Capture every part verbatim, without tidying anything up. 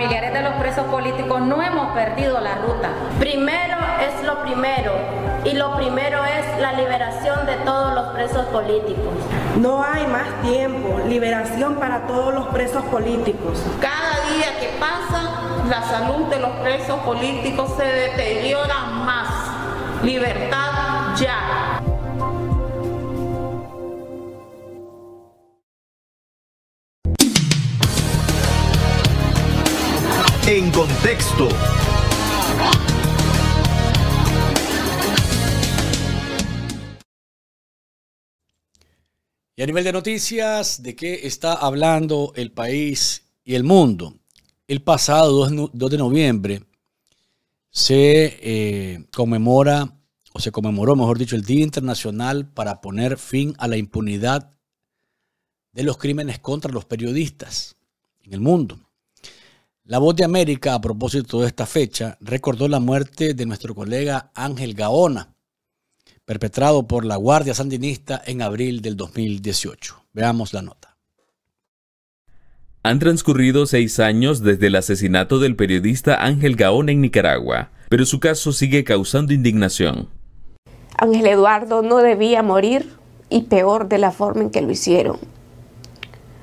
familiares de los presos políticos no hemos perdido la ruta. Primero es lo primero, y lo primero es la liberación de todos los presos políticos. No hay más tiempo, liberación para todos los presos políticos. Cada día que pasa, la salud de los presos políticos se deteriora más. Libertad ya. En contexto. Y a nivel de noticias, ¿de qué está hablando el país y el mundo? El pasado dos de noviembre se eh, conmemora, o se conmemoró, mejor dicho, el Día Internacional para poner fin a la impunidad de los crímenes contra los periodistas en el mundo. La Voz de América, a propósito de esta fecha, recordó la muerte de nuestro colega Ángel Gaona, perpetrado por la Guardia Sandinista en abril del dos mil dieciocho. Veamos la nota. Han transcurrido seis años desde el asesinato del periodista Ángel Gaona en Nicaragua, pero su caso sigue causando indignación. Ángel Eduardo no debía morir, y peor de la forma en que lo hicieron.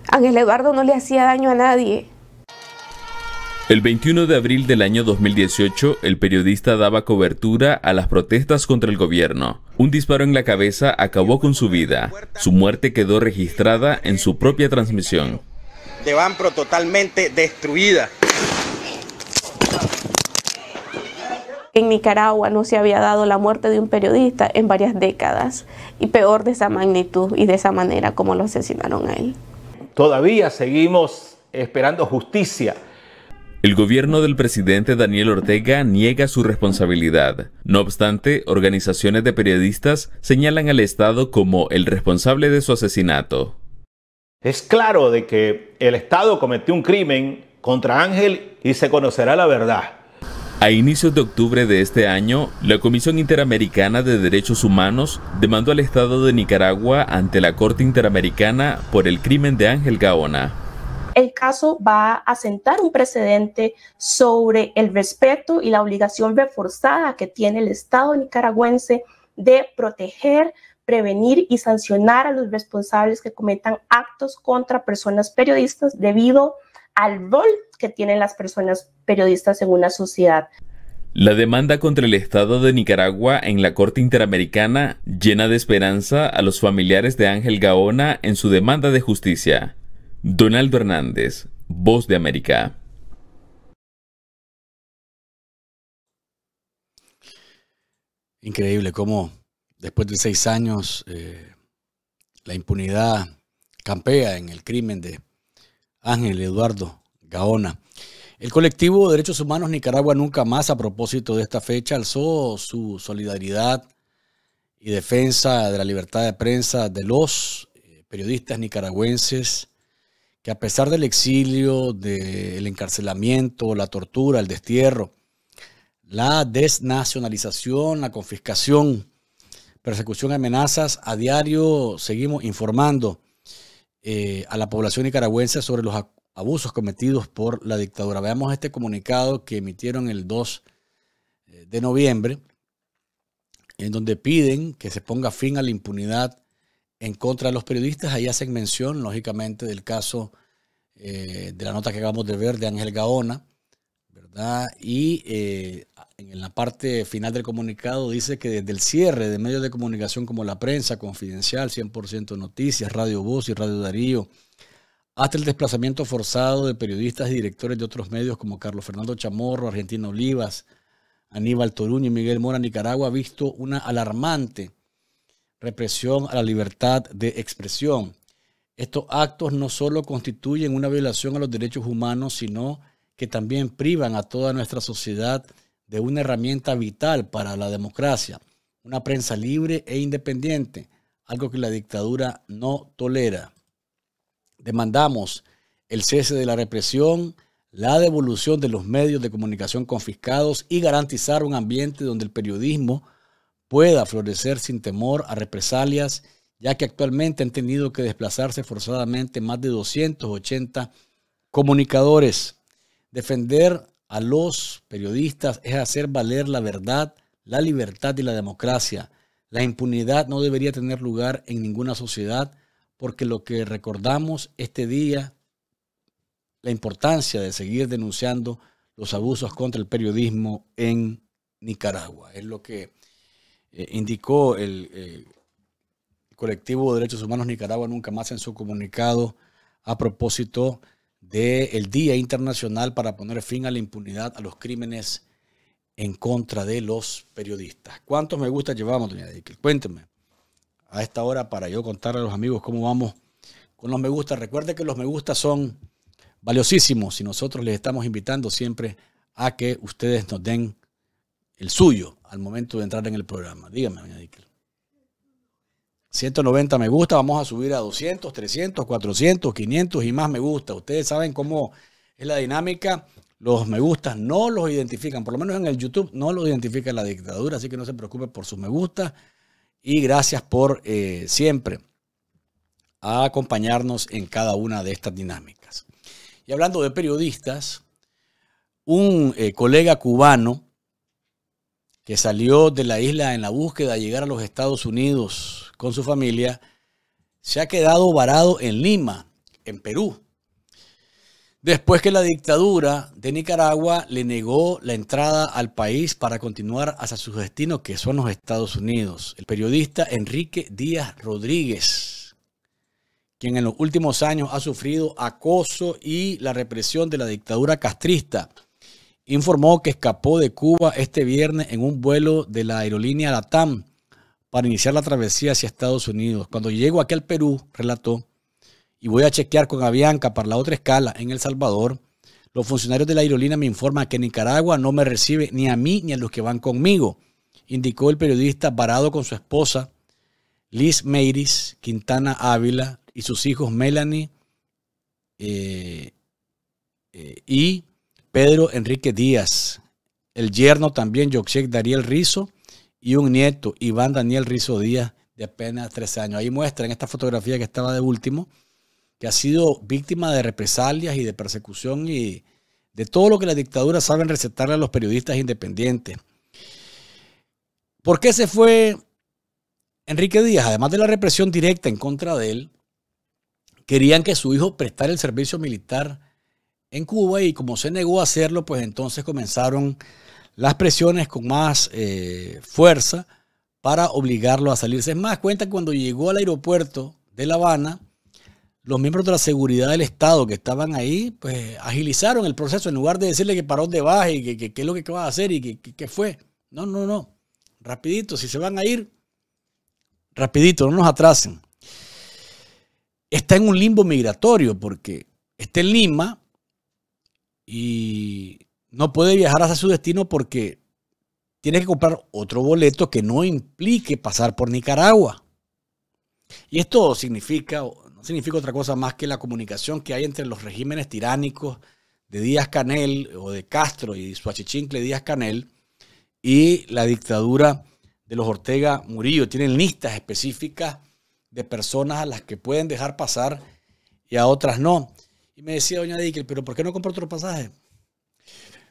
Ángel Eduardo no le hacía daño a nadie. El veintiuno de abril del año dos mil dieciocho, el periodista daba cobertura a las protestas contra el gobierno. Un disparo en la cabeza acabó con su vida. Su muerte quedó registrada en su propia transmisión. De Banpro totalmente destruida. En Nicaragua no se había dado la muerte de un periodista en varias décadas, y peor de esa magnitud y de esa manera como lo asesinaron a él. Todavía seguimos esperando justicia. El gobierno del presidente Daniel Ortega niega su responsabilidad. No obstante, organizaciones de periodistas señalan al Estado como el responsable de su asesinato. Es claro de que el Estado cometió un crimen contra Ángel y se conocerá la verdad. A inicios de octubre de este año, la Comisión Interamericana de Derechos Humanos demandó al Estado de Nicaragua ante la Corte Interamericana por el crimen de Ángel Gaona. El caso va a sentar un precedente sobre el respeto y la obligación reforzada que tiene el Estado nicaragüense de proteger, prevenir y sancionar a los responsables que cometan actos contra personas periodistas debido al rol que tienen las personas periodistas en una sociedad. La demanda contra el Estado de Nicaragua en la Corte Interamericana llena de esperanza a los familiares de Ángel Gaona en su demanda de justicia. Donaldo Hernández, Voz de América. Increíble cómo después de seis años, eh, la impunidad campea en el crimen de Ángel Eduardo Gaona. El colectivo de Derechos Humanos Nicaragua Nunca Más, a propósito de esta fecha, alzó su solidaridad y defensa de la libertad de prensa de los eh, periodistas nicaragüenses que, a pesar del exilio, del encarcelamiento, la tortura, el destierro, la desnacionalización, la confiscación, persecución, amenazas, a diario seguimos informando eh, a la población nicaragüense sobre los abusos cometidos por la dictadura. Veamos este comunicado que emitieron el dos de noviembre, en donde piden que se ponga fin a la impunidad en contra de los periodistas. Ahí hacen mención, lógicamente, del caso eh, de la nota que acabamos de ver de Ángel Gaona, ¿verdad? Y eh, en la parte final del comunicado dice que desde el cierre de medios de comunicación como La Prensa, Confidencial, cien por ciento Noticias, Radio Voz y Radio Darío, hasta el desplazamiento forzado de periodistas y directores de otros medios como Carlos Fernando Chamorro, Argentina Olivas, Aníbal Toruño y Miguel Mora, Nicaragua ha visto una alarmante represión a la libertad de expresión. Estos actos no solo constituyen una violación a los derechos humanos, sino que también privan a toda nuestra sociedad de una herramienta vital para la democracia, una prensa libre e independiente, algo que la dictadura no tolera. Demandamos el cese de la represión, la devolución de los medios de comunicación confiscados y garantizar un ambiente donde el periodismo pueda florecer sin temor a represalias, ya que actualmente han tenido que desplazarse forzadamente más de doscientos ochenta comunicadores. Defender a los periodistas es hacer valer la verdad, la libertad y la democracia. La impunidad no debería tener lugar en ninguna sociedad, porque lo que recordamos este día, la importancia de seguir denunciando los abusos contra el periodismo en Nicaragua. Es lo que eh, indicó el, eh, el Colectivo de Derechos Humanos Nicaragua Nunca Más en su comunicado a propósito del Día Internacional para poner fin a la impunidad a los crímenes en contra de los periodistas. ¿Cuántos me gusta llevamos, doña Díaz? Cuénteme a esta hora para yo contarle a los amigos cómo vamos con los me gusta. Recuerde que los me gusta son valiosísimos y nosotros les estamos invitando siempre a que ustedes nos den el suyo al momento de entrar en el programa. Dígame, doña Díaz. ciento noventa me gusta, vamos a subir a doscientos, trescientos, cuatrocientos, quinientos y más me gusta. Ustedes saben cómo es la dinámica. Los me gustas no los identifican, por lo menos en el YouTube no los identifica la dictadura, así que no se preocupe por sus me gustas. Y gracias por eh, siempre a acompañarnos en cada una de estas dinámicas. Y hablando de periodistas, un eh, colega cubano que salió de la isla en la búsqueda de llegar a los Estados Unidos con su familia, se ha quedado varado en Lima, en Perú, después que la dictadura de Nicaragua le negó la entrada al país para continuar hacia su destino, que son los Estados Unidos. El periodista Enrique Díaz Rodríguez, quien en los últimos años ha sufrido acoso y la represión de la dictadura castrista, informó que escapó de Cuba este viernes en un vuelo de la aerolínea LATAM para iniciar la travesía hacia Estados Unidos. Cuando llego aquí al Perú, relató, y voy a chequear con Avianca para la otra escala en El Salvador, los funcionarios de la aerolínea me informan que Nicaragua no me recibe ni a mí ni a los que van conmigo, indicó el periodista varado con su esposa Liz Meiris Quintana Ávila y sus hijos Melanie eh, eh, y Pedro Enrique Díaz, el yerno también Yoxek Dariel Rizo y un nieto Iván Daniel Rizo Díaz de apenas tres años. Ahí muestran esta fotografía que estaba de último, que ha sido víctima de represalias y de persecución y de todo lo que la dictadura sabe recetarle a los periodistas independientes. ¿Por qué se fue Enrique Díaz? Además de la represión directa en contra de él, querían que su hijo prestara el servicio militar en Cuba y como se negó a hacerlo, pues entonces comenzaron las presiones con más eh, fuerza para obligarlo a salirse. Es más, cuenta que cuando llegó al aeropuerto de La Habana, los miembros de la seguridad del Estado que estaban ahí, pues agilizaron el proceso en lugar de decirle que para dónde vas y que qué es lo que vas a hacer y que, que, que fue. No, no, no. Rapidito, si se van a ir, rapidito, no nos atrasen. Está en un limbo migratorio porque está en Lima y no puede viajar hacia su destino porque tiene que comprar otro boleto que no implique pasar por Nicaragua. Y esto significa... no significa otra cosa más que la comunicación que hay entre los regímenes tiránicos de Díaz Canel o de Castro y su achichincle Díaz Canel y la dictadura de los Ortega Murillo. Tienen listas específicas de personas a las que pueden dejar pasar y a otras no. Y me decía doña Díaz, pero ¿por qué no compra otro pasaje?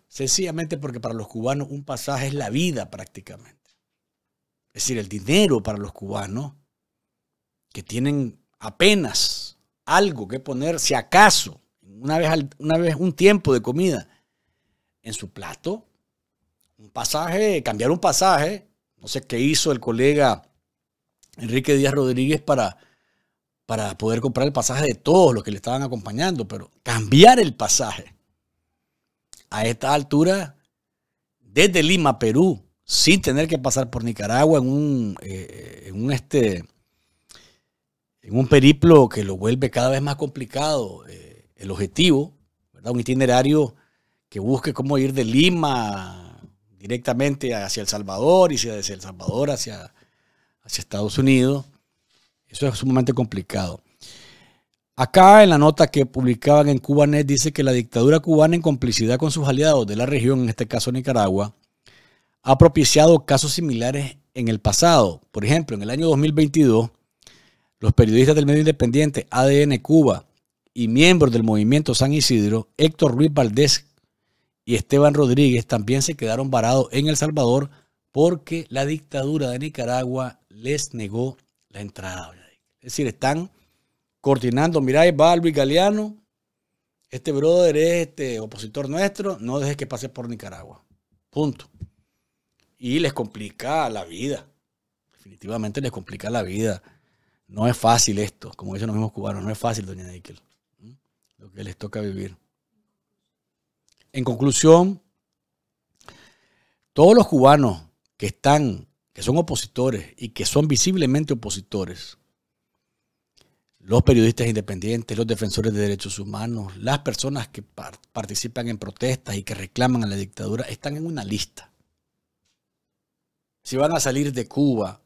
Sencillamente porque para los cubanos un pasaje es la vida prácticamente. Es decir, el dinero para los cubanos que tienen apenas algo que poner, si acaso, una vez, al, una vez un tiempo de comida en su plato, un pasaje, cambiar un pasaje, no sé qué hizo el colega Enrique Díaz Rodríguez para, para poder comprar el pasaje de todos los que le estaban acompañando, pero cambiar el pasaje a esta altura desde Lima, Perú, sin tener que pasar por Nicaragua en un, eh, en un este... en un periplo que lo vuelve cada vez más complicado, eh, el objetivo, ¿verdad? Un itinerario que busque cómo ir de Lima directamente hacia El Salvador y desde El Salvador hacia, hacia Estados Unidos. Eso es sumamente complicado. Acá en la nota que publicaban en Cubanet dice que la dictadura cubana en complicidad con sus aliados de la región, en este caso Nicaragua, ha propiciado casos similares en el pasado. Por ejemplo, en el año dos mil veintidós, los periodistas del medio independiente A D N Cuba y miembros del movimiento San Isidro, Héctor Ruiz Valdés y Esteban Rodríguez también se quedaron varados en El Salvador porque la dictadura de Nicaragua les negó la entrada. Es decir, están coordinando. Mirá, ahí va Luis Galeano, este brother es este opositor nuestro, no dejes que pase por Nicaragua. Punto. Y les complica la vida. Definitivamente les complica la vida. No es fácil esto, como dicen los mismos cubanos, no es fácil, doña Níquel, lo que les toca vivir. En conclusión, todos los cubanos que están, que son opositores y que son visiblemente opositores, los periodistas independientes, los defensores de derechos humanos, las personas que par- participan en protestas y que reclaman a la dictadura, están en una lista. Si van a salir de Cuba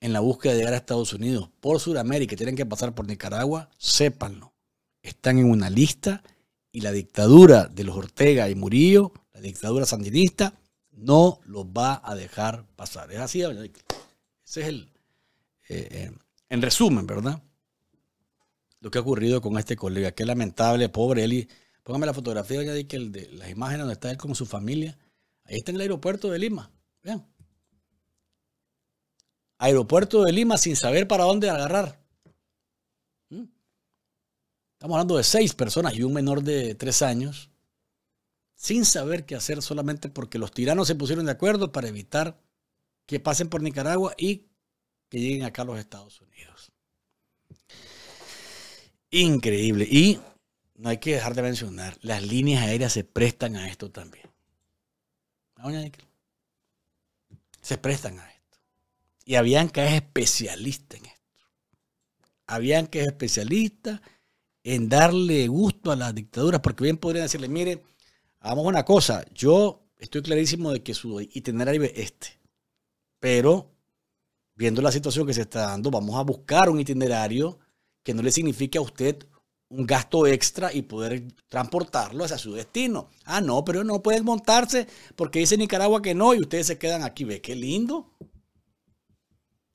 en la búsqueda de llegar a Estados Unidos por Sudamérica y tienen que pasar por Nicaragua, sépanlo. Están en una lista y la dictadura de los Ortega y Murillo, la dictadura sandinista, no los va a dejar pasar. Es así, ese es el, eh, eh, en resumen, ¿verdad? Lo que ha ocurrido con este colega. Qué lamentable, pobre Eli. Póngame la fotografía ya de que el de las imágenes donde está él con su familia. Ahí está en el aeropuerto de Lima. Vean. Aeropuerto de Lima sin saber para dónde agarrar. Estamos hablando de seis personas y un menor de tres años sin saber qué hacer solamente porque los tiranos se pusieron de acuerdo para evitar que pasen por Nicaragua y que lleguen acá a los Estados Unidos. Increíble. Y no hay que dejar de mencionar, las líneas aéreas se prestan a esto también. Se prestan a esto. Y Avianca es especialista en esto. Avianca es especialista en darle gusto a las dictaduras, porque bien podrían decirle, mire, hagamos una cosa, yo estoy clarísimo de que su itinerario es este, pero viendo la situación que se está dando, vamos a buscar un itinerario que no le signifique a usted un gasto extra y poder transportarlo hacia su destino. Ah, no, pero no pueden montarse porque dice Nicaragua que no y ustedes se quedan aquí. ¿Ve qué lindo?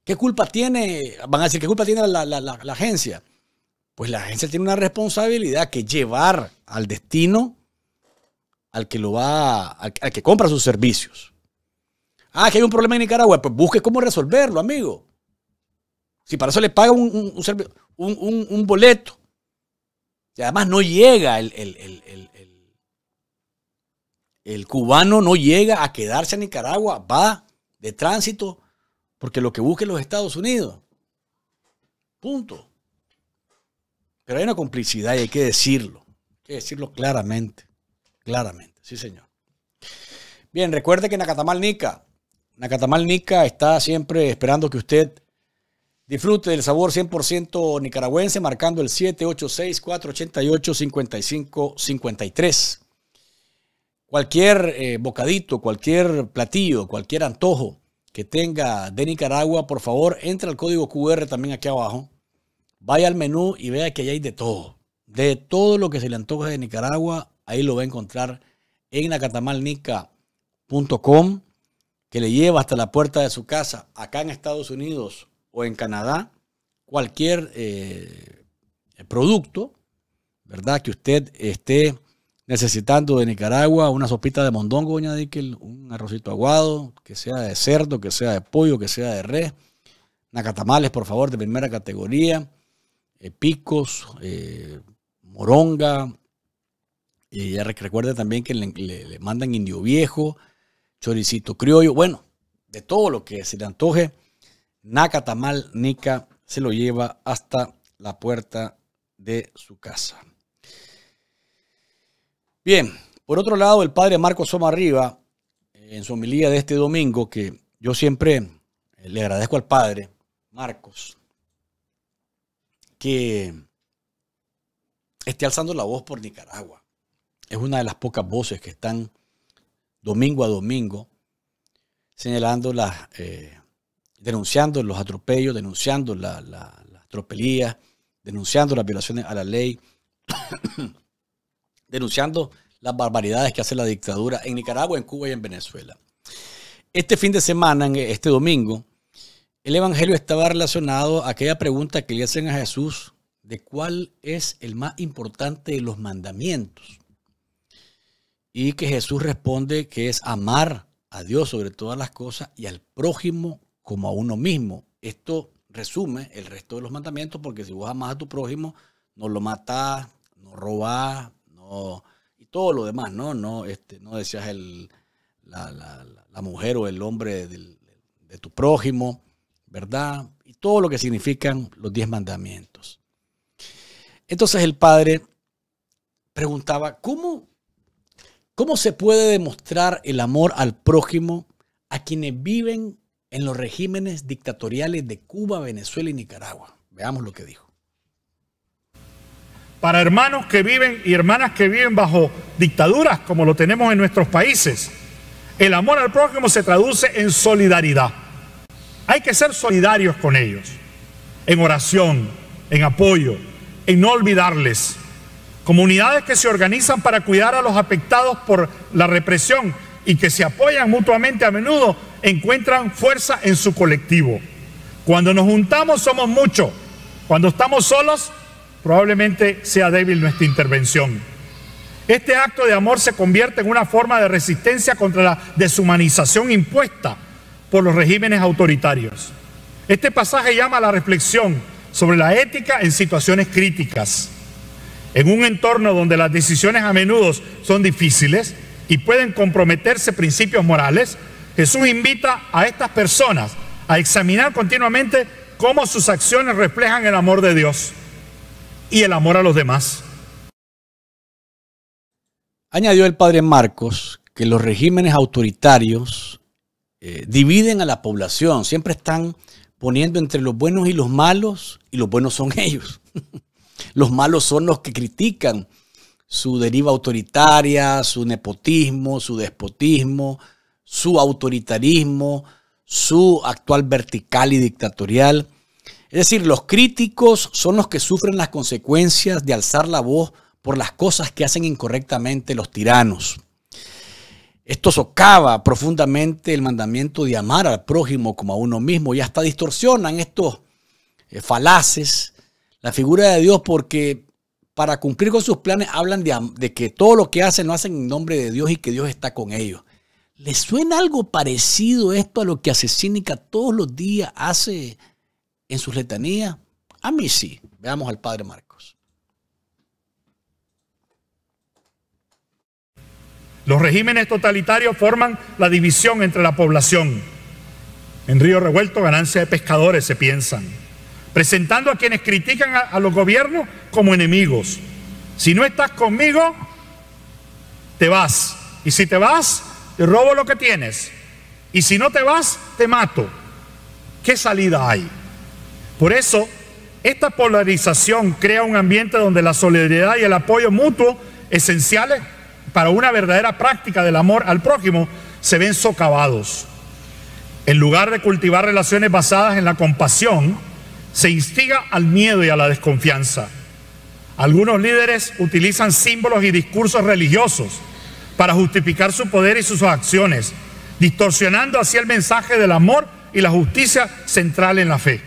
¿Qué culpa tiene? Van a decir, ¿qué culpa tiene la, la, la, la agencia? Pues la agencia tiene una responsabilidad que llevar al destino al que lo va, al, al que compra sus servicios. Ah, que hay un problema en Nicaragua. Pues busque cómo resolverlo, amigo. Si para eso le paga un, un, un, un, un, un boleto. Y además no llega el, el, el, el, el, el cubano, no llega a quedarse a Nicaragua, va de tránsito, porque lo que busca es los Estados Unidos. Punto. Pero hay una complicidad y hay que decirlo. Hay que decirlo claramente. Claramente, sí señor. Bien, recuerde que Nacatamal Nica, Nacatamal Nica está siempre esperando que usted disfrute del sabor cien por ciento nicaragüense, marcando el siete ocho seis, cuatro ocho ocho, cinco cinco cinco tres. Cualquier eh, bocadito, cualquier platillo, cualquier antojo que tenga de Nicaragua, por favor, entre al código Q R también aquí abajo. Vaya al menú y vea que allá hay de todo. De todo lo que se le antoje de Nicaragua, ahí lo va a encontrar en nacatamalnica punto com, que le lleva hasta la puerta de su casa, acá en Estados Unidos o en Canadá, cualquier eh, producto, ¿verdad? Que usted esté necesitando de Nicaragua, una sopita de mondongo, doña Díquel, un arrocito aguado, que sea de cerdo, que sea de pollo, que sea de res, nacatamales, por favor, de primera categoría, eh, picos, eh, moronga, y ya recuerde también que le, le, le mandan indio viejo, choricito criollo, bueno, de todo lo que se le antoje, Nacatamal Nica se lo lleva hasta la puerta de su casa. Bien, por otro lado, el padre Marcos Somarriba, en su homilía de este domingo, que yo siempre le agradezco al padre Marcos, que esté alzando la voz por Nicaragua. Es una de las pocas voces que están domingo a domingo señalando las... Eh, denunciando los atropellos, denunciando la, la, la tropelía, denunciando las violaciones a la ley, denunciando las barbaridades que hace la dictadura en Nicaragua, en Cuba y en Venezuela. Este fin de semana, este domingo, el evangelio estaba relacionado a aquella pregunta que le hacen a Jesús de cuál es el más importante de los mandamientos. y que Jesús responde que es amar a Dios sobre todas las cosas y al prójimo como a uno mismo. Esto resume el resto de los mandamientos, porque si vos amás a tu prójimo, no lo matás, no robás, no, y todo lo demás, ¿no? No, este, no deseas el, la, la, la mujer o el hombre del, de tu prójimo, ¿verdad? Y todo lo que significan los diez mandamientos. Entonces el padre preguntaba, ¿cómo, cómo se puede demostrar el amor al prójimo a quienes viven en los regímenes dictatoriales de Cuba, Venezuela y Nicaragua? Veamos lo que dijo. Para hermanos que viven y hermanas que viven bajo dictaduras, como lo tenemos en nuestros países, el amor al prójimo se traduce en solidaridad. Hay que ser solidarios con ellos, en oración, en apoyo, en no olvidarles. Comunidades que se organizan para cuidar a los afectados por la represión y que se apoyan mutuamente a menudo encuentran fuerza en su colectivo. Cuando nos juntamos somos muchos, cuando estamos solos probablemente sea débil nuestra intervención. Este acto de amor se convierte en una forma de resistencia contra la deshumanización impuesta por los regímenes autoritarios. Este pasaje llama a la reflexión sobre la ética en situaciones críticas. En un entorno donde las decisiones a menudo son difíciles y pueden comprometerse principios morales, Jesús invita a estas personas a examinar continuamente cómo sus acciones reflejan el amor de Dios y el amor a los demás. Añadió el padre Marcos que los regímenes autoritarios eh, dividen a la población, siempre están poniendo entre los buenos y los malos, y los buenos son ellos. Los malos son los que critican su deriva autoritaria, su nepotismo, su despotismo, su autoritarismo, su actual vertical y dictatorial. Es decir, los críticos son los que sufren las consecuencias de alzar la voz por las cosas que hacen incorrectamente los tiranos. Esto socava profundamente el mandamiento de amar al prójimo como a uno mismo, y hasta distorsionan estos falaces la figura de Dios, porque para cumplir con sus planes hablan de, de que todo lo que hacen lo hacen en nombre de Dios y que Dios está con ellos. ¿Les suena algo parecido esto a lo que Asesínica todos los días hace en sus letanías? A mí sí. Veamos al padre Marcos. Los regímenes totalitarios forman la división entre la población. En río revuelto, ganancia de pescadores, se piensan, presentando a quienes critican a, a los gobiernos como enemigos. Si no estás conmigo, te vas. Y si te vas, te robo lo que tienes. Y si no te vas, te mato. ¿Qué salida hay? Por eso, esta polarización crea un ambiente donde la solidaridad y el apoyo mutuo, esenciales para una verdadera práctica del amor al prójimo, se ven socavados. En lugar de cultivar relaciones basadas en la compasión, se instiga al miedo y a la desconfianza. Algunos líderes utilizan símbolos y discursos religiosos para justificar su poder y sus acciones, distorsionando así el mensaje del amor y la justicia central en la fe.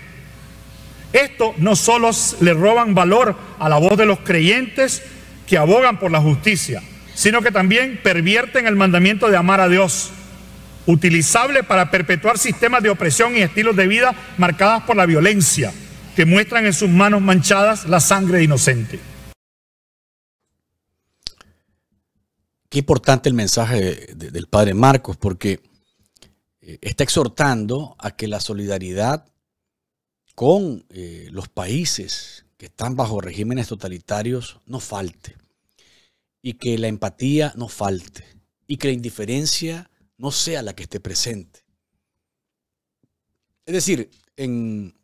Esto no solo le roban valor a la voz de los creyentes que abogan por la justicia, sino que también pervierten el mandamiento de amar a Dios, utilizable para perpetuar sistemas de opresión y estilos de vida marcadas por la violencia, que muestran en sus manos manchadas la sangre inocente. Qué importante el mensaje de, de, del padre Marcos, porque eh, está exhortando a que la solidaridad con eh, los países que están bajo regímenes totalitarios no falte, y que la empatía no falte, y que la indiferencia no sea la que esté presente. Es decir, en,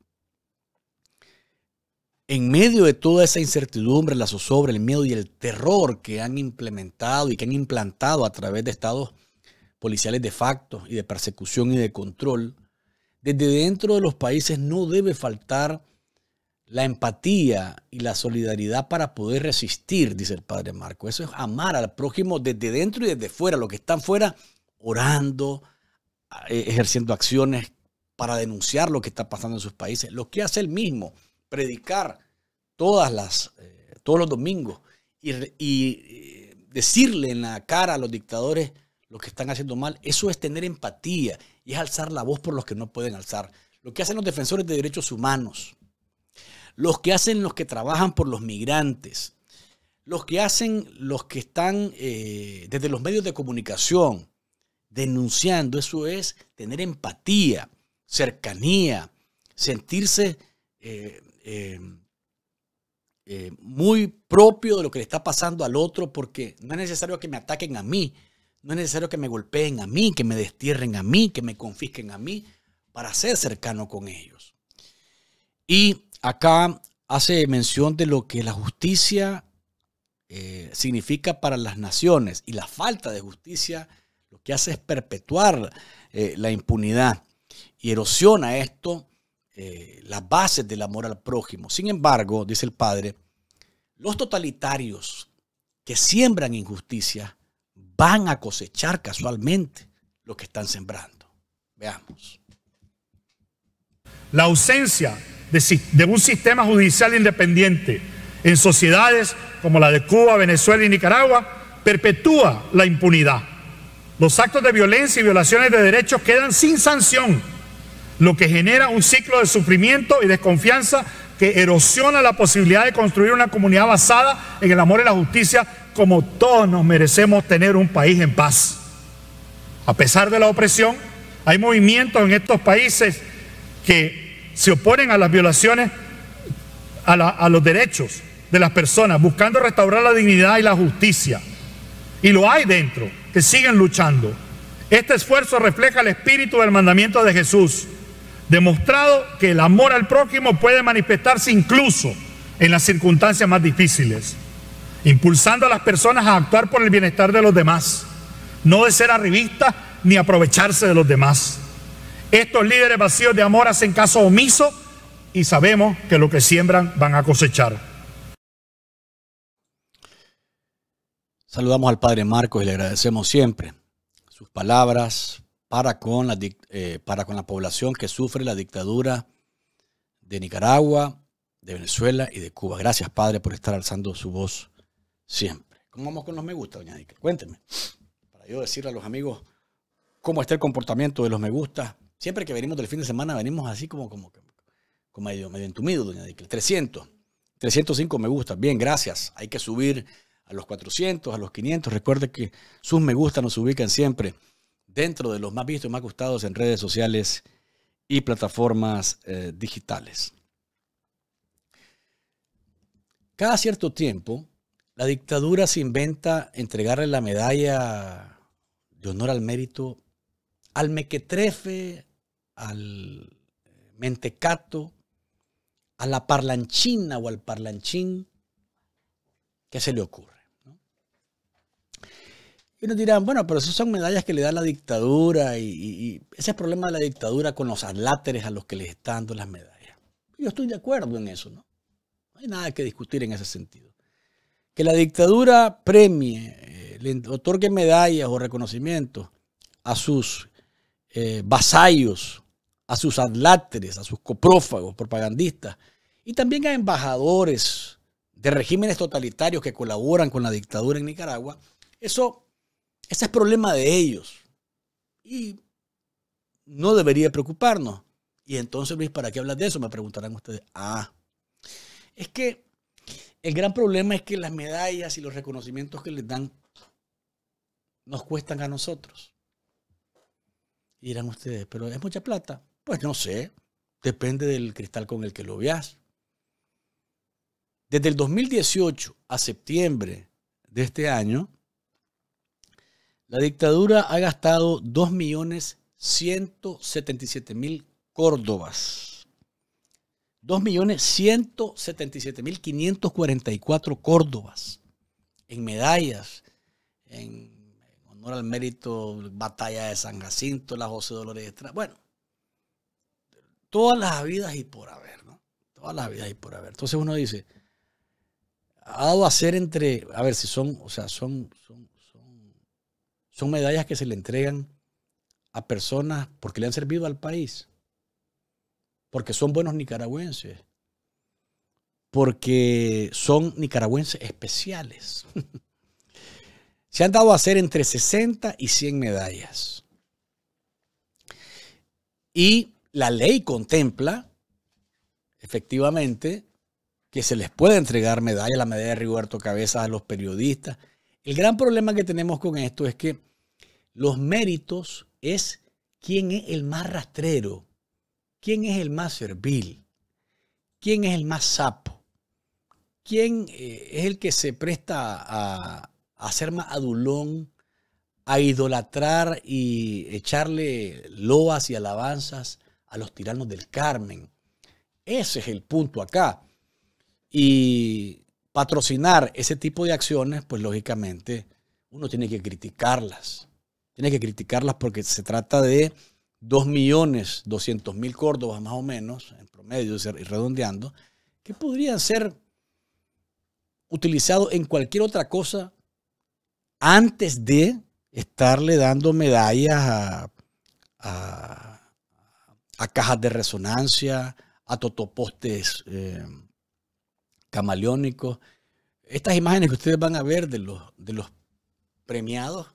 en medio de toda esa incertidumbre, la zozobra, el miedo y el terror que han implementado y que han implantado a través de estados policiales de facto y de persecución y de control, desde dentro de los países no debe faltar la empatía y la solidaridad para poder resistir, dice el padre Marco. Eso es amar al prójimo desde dentro y desde fuera. Los que están fuera, orando, ejerciendo acciones para denunciar lo que está pasando en sus países. Lo que hace él mismo, predicar todas las, eh, todos los domingos y, y decirle en la cara a los dictadores lo que están haciendo mal, eso es tener empatía y es alzar la voz por los que no pueden alzar. Lo que hacen los defensores de derechos humanos, los que hacen los que trabajan por los migrantes, los que hacen los que están eh, desde los medios de comunicación denunciando, eso es tener empatía, cercanía, sentirse eh, eh, eh, muy propio de lo que le está pasando al otro, porque no es necesario que me ataquen a mí. No es necesario que me golpeen a mí, que me destierren a mí, que me confisquen a mí para ser cercano con ellos. Y acá hace mención de lo que la justicia eh, significa para las naciones, y la falta de justicia lo que hace es perpetuar eh, la impunidad y erosiona esto eh, las bases del amor al prójimo. Sin embargo, dice el padre, los totalitarios que siembran injusticia van a cosechar casualmente lo que están sembrando. Veamos. La ausencia de, de un sistema judicial independiente en sociedades como la de Cuba, Venezuela y Nicaragua perpetúa la impunidad. Los actos de violencia y violaciones de derechos quedan sin sanción, lo que genera un ciclo de sufrimiento y desconfianza que erosiona la posibilidad de construir una comunidad basada en el amor y la justicia, como todos nos merecemos tener un país en paz. A pesar de la opresión, hay movimientos en estos países que se oponen a las violaciones a, la, a los derechos de las personas, buscando restaurar la dignidad y la justicia. Y lo hay dentro, que siguen luchando. Este esfuerzo refleja el espíritu del mandamiento de Jesús, demostrado que el amor al prójimo puede manifestarse incluso en las circunstancias más difíciles, impulsando a las personas a actuar por el bienestar de los demás, no de ser arribistas ni aprovecharse de los demás. Estos líderes vacíos de amor hacen caso omiso y sabemos que lo que siembran van a cosechar. Saludamos al padre Marcos y le agradecemos siempre sus palabras para con la, eh, para con la población que sufre la dictadura de Nicaragua, de Venezuela y de Cuba. Gracias, padre, por estar alzando su voz siempre. ¿Cómo vamos con los me gusta, doña Dica? Cuénteme. Para yo decirle a los amigos cómo está el comportamiento de los me gusta. Siempre que venimos del fin de semana, venimos así como, como, como medio, medio entumido, doña Dica. trescientos, trescientos cinco me gusta. Bien, gracias. Hay que subir a los cuatrocientos, a los quinientos. Recuerde que sus me gusta nos ubican siempre dentro de los más vistos y más gustados en redes sociales y plataformas eh, digitales. Cada cierto tiempo, la dictadura se inventa entregarle la medalla de honor al mérito al mequetrefe, al mentecato, a la parlanchina o al parlanchín que se le ocurre, ¿no? Y nos dirán, bueno, pero esas son medallas que le da la dictadura y, y, y ese es el problema de la dictadura con los adláteres a los que les está dando las medallas. Yo estoy de acuerdo en eso, ¿no? No hay nada que discutir en ese sentido. Que la dictadura premie, eh, le otorgue medallas o reconocimientos a sus eh, vasallos, a sus adláteres, a sus coprófagos, propagandistas, y también a embajadores de regímenes totalitarios que colaboran con la dictadura en Nicaragua, eso, ese es problema de ellos. Y no debería preocuparnos. Y entonces, Luis, ¿para qué hablas de eso? Me preguntarán ustedes. Ah, es que el gran problema es que las medallas y los reconocimientos que les dan nos cuestan a nosotros. Y dirán ustedes, pero ¿es mucha plata? Pues no sé, depende del cristal con el que lo veas. Desde el dos mil dieciocho a septiembre de este año, la dictadura ha gastado dos millones ciento setenta y siete mil córdobas. dos millones ciento setenta y siete mil quinientos cuarenta y cuatro córdobas en medallas, en honor al mérito, batalla de San Jacinto, la José Dolores de Estrada, bueno, todas las habidas y por haber, ¿no? Todas las habidas y por haber. Entonces uno dice, ha dado a ser entre, a ver si son, o sea, son, son, son, son medallas que se le entregan a personas porque le han servido al país, porque son buenos nicaragüenses, porque son nicaragüenses especiales. Se han dado a hacer entre sesenta y cien medallas. Y la ley contempla, efectivamente, que se les puede entregar medallas, la medalla de Rigoberto Cabezas a los periodistas. El gran problema que tenemos con esto es que los méritos es quién es el más rastrero, quién es el más servil, quién es el más sapo, quién es el que se presta a, a ser más adulón, a idolatrar y echarle loas y alabanzas a los tiranos del Carmen. Ese es el punto acá. Y patrocinar ese tipo de acciones, pues lógicamente uno tiene que criticarlas. Tiene que criticarlas porque se trata de dos millones doscientos mil córdobas más o menos, en promedio y redondeando, que podrían ser utilizados en cualquier otra cosa antes de estarle dando medallas a, a, a cajas de resonancia, a totopostes eh, camaleónicos. Estas imágenes que ustedes van a ver de los, de los premiados,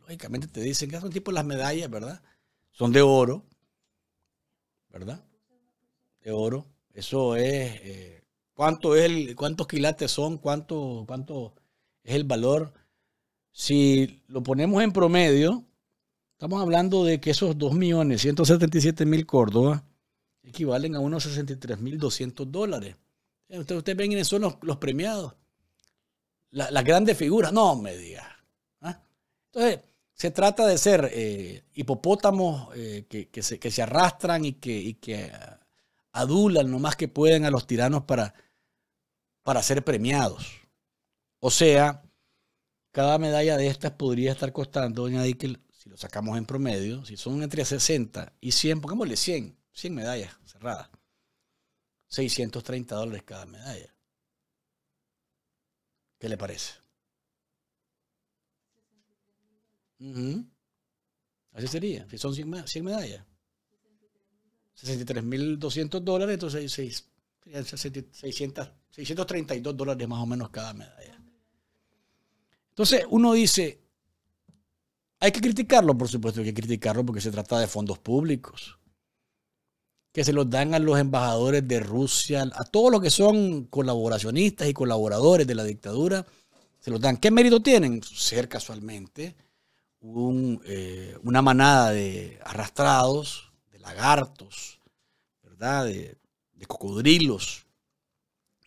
lógicamente te dicen que son tipo las medallas, ¿verdad? Son de oro, ¿verdad? De oro. Eso es, eh, ¿cuánto es el, cuántos quilates son, cuánto, cuánto es el valor. Si lo ponemos en promedio, estamos hablando de que esos dos millones ciento setenta y siete mil córdobas equivalen a unos sesenta y tres mil doscientos dólares. Ustedes usted ven quiénes son los, los premiados. La, las grandes figuras, no me digas. ¿Ah? Entonces, se trata de ser eh, hipopótamos eh, que, que, se, que se arrastran y que, y que adulan lo más que pueden a los tiranos para, para ser premiados. O sea, cada medalla de estas podría estar costando, doña Dickel, si lo sacamos en promedio, si son entre sesenta y cien, pongámosle cien, cien medallas cerradas. seiscientos treinta dólares cada medalla. ¿Qué le parece? Uh-huh. Así sería. Si son cien medallas. sesenta y tres mil doscientos dólares, entonces serían seiscientos treinta y dos dólares más o menos cada medalla. Entonces uno dice, hay que criticarlo, por supuesto, hay que criticarlo porque se trata de fondos públicos que se los dan a los embajadores de Rusia, a todos los que son colaboracionistas y colaboradores de la dictadura, se los dan. ¿Qué mérito tienen? Ser casualmente un, eh, una manada de arrastrados, de lagartos, ¿verdad? De, de cocodrilos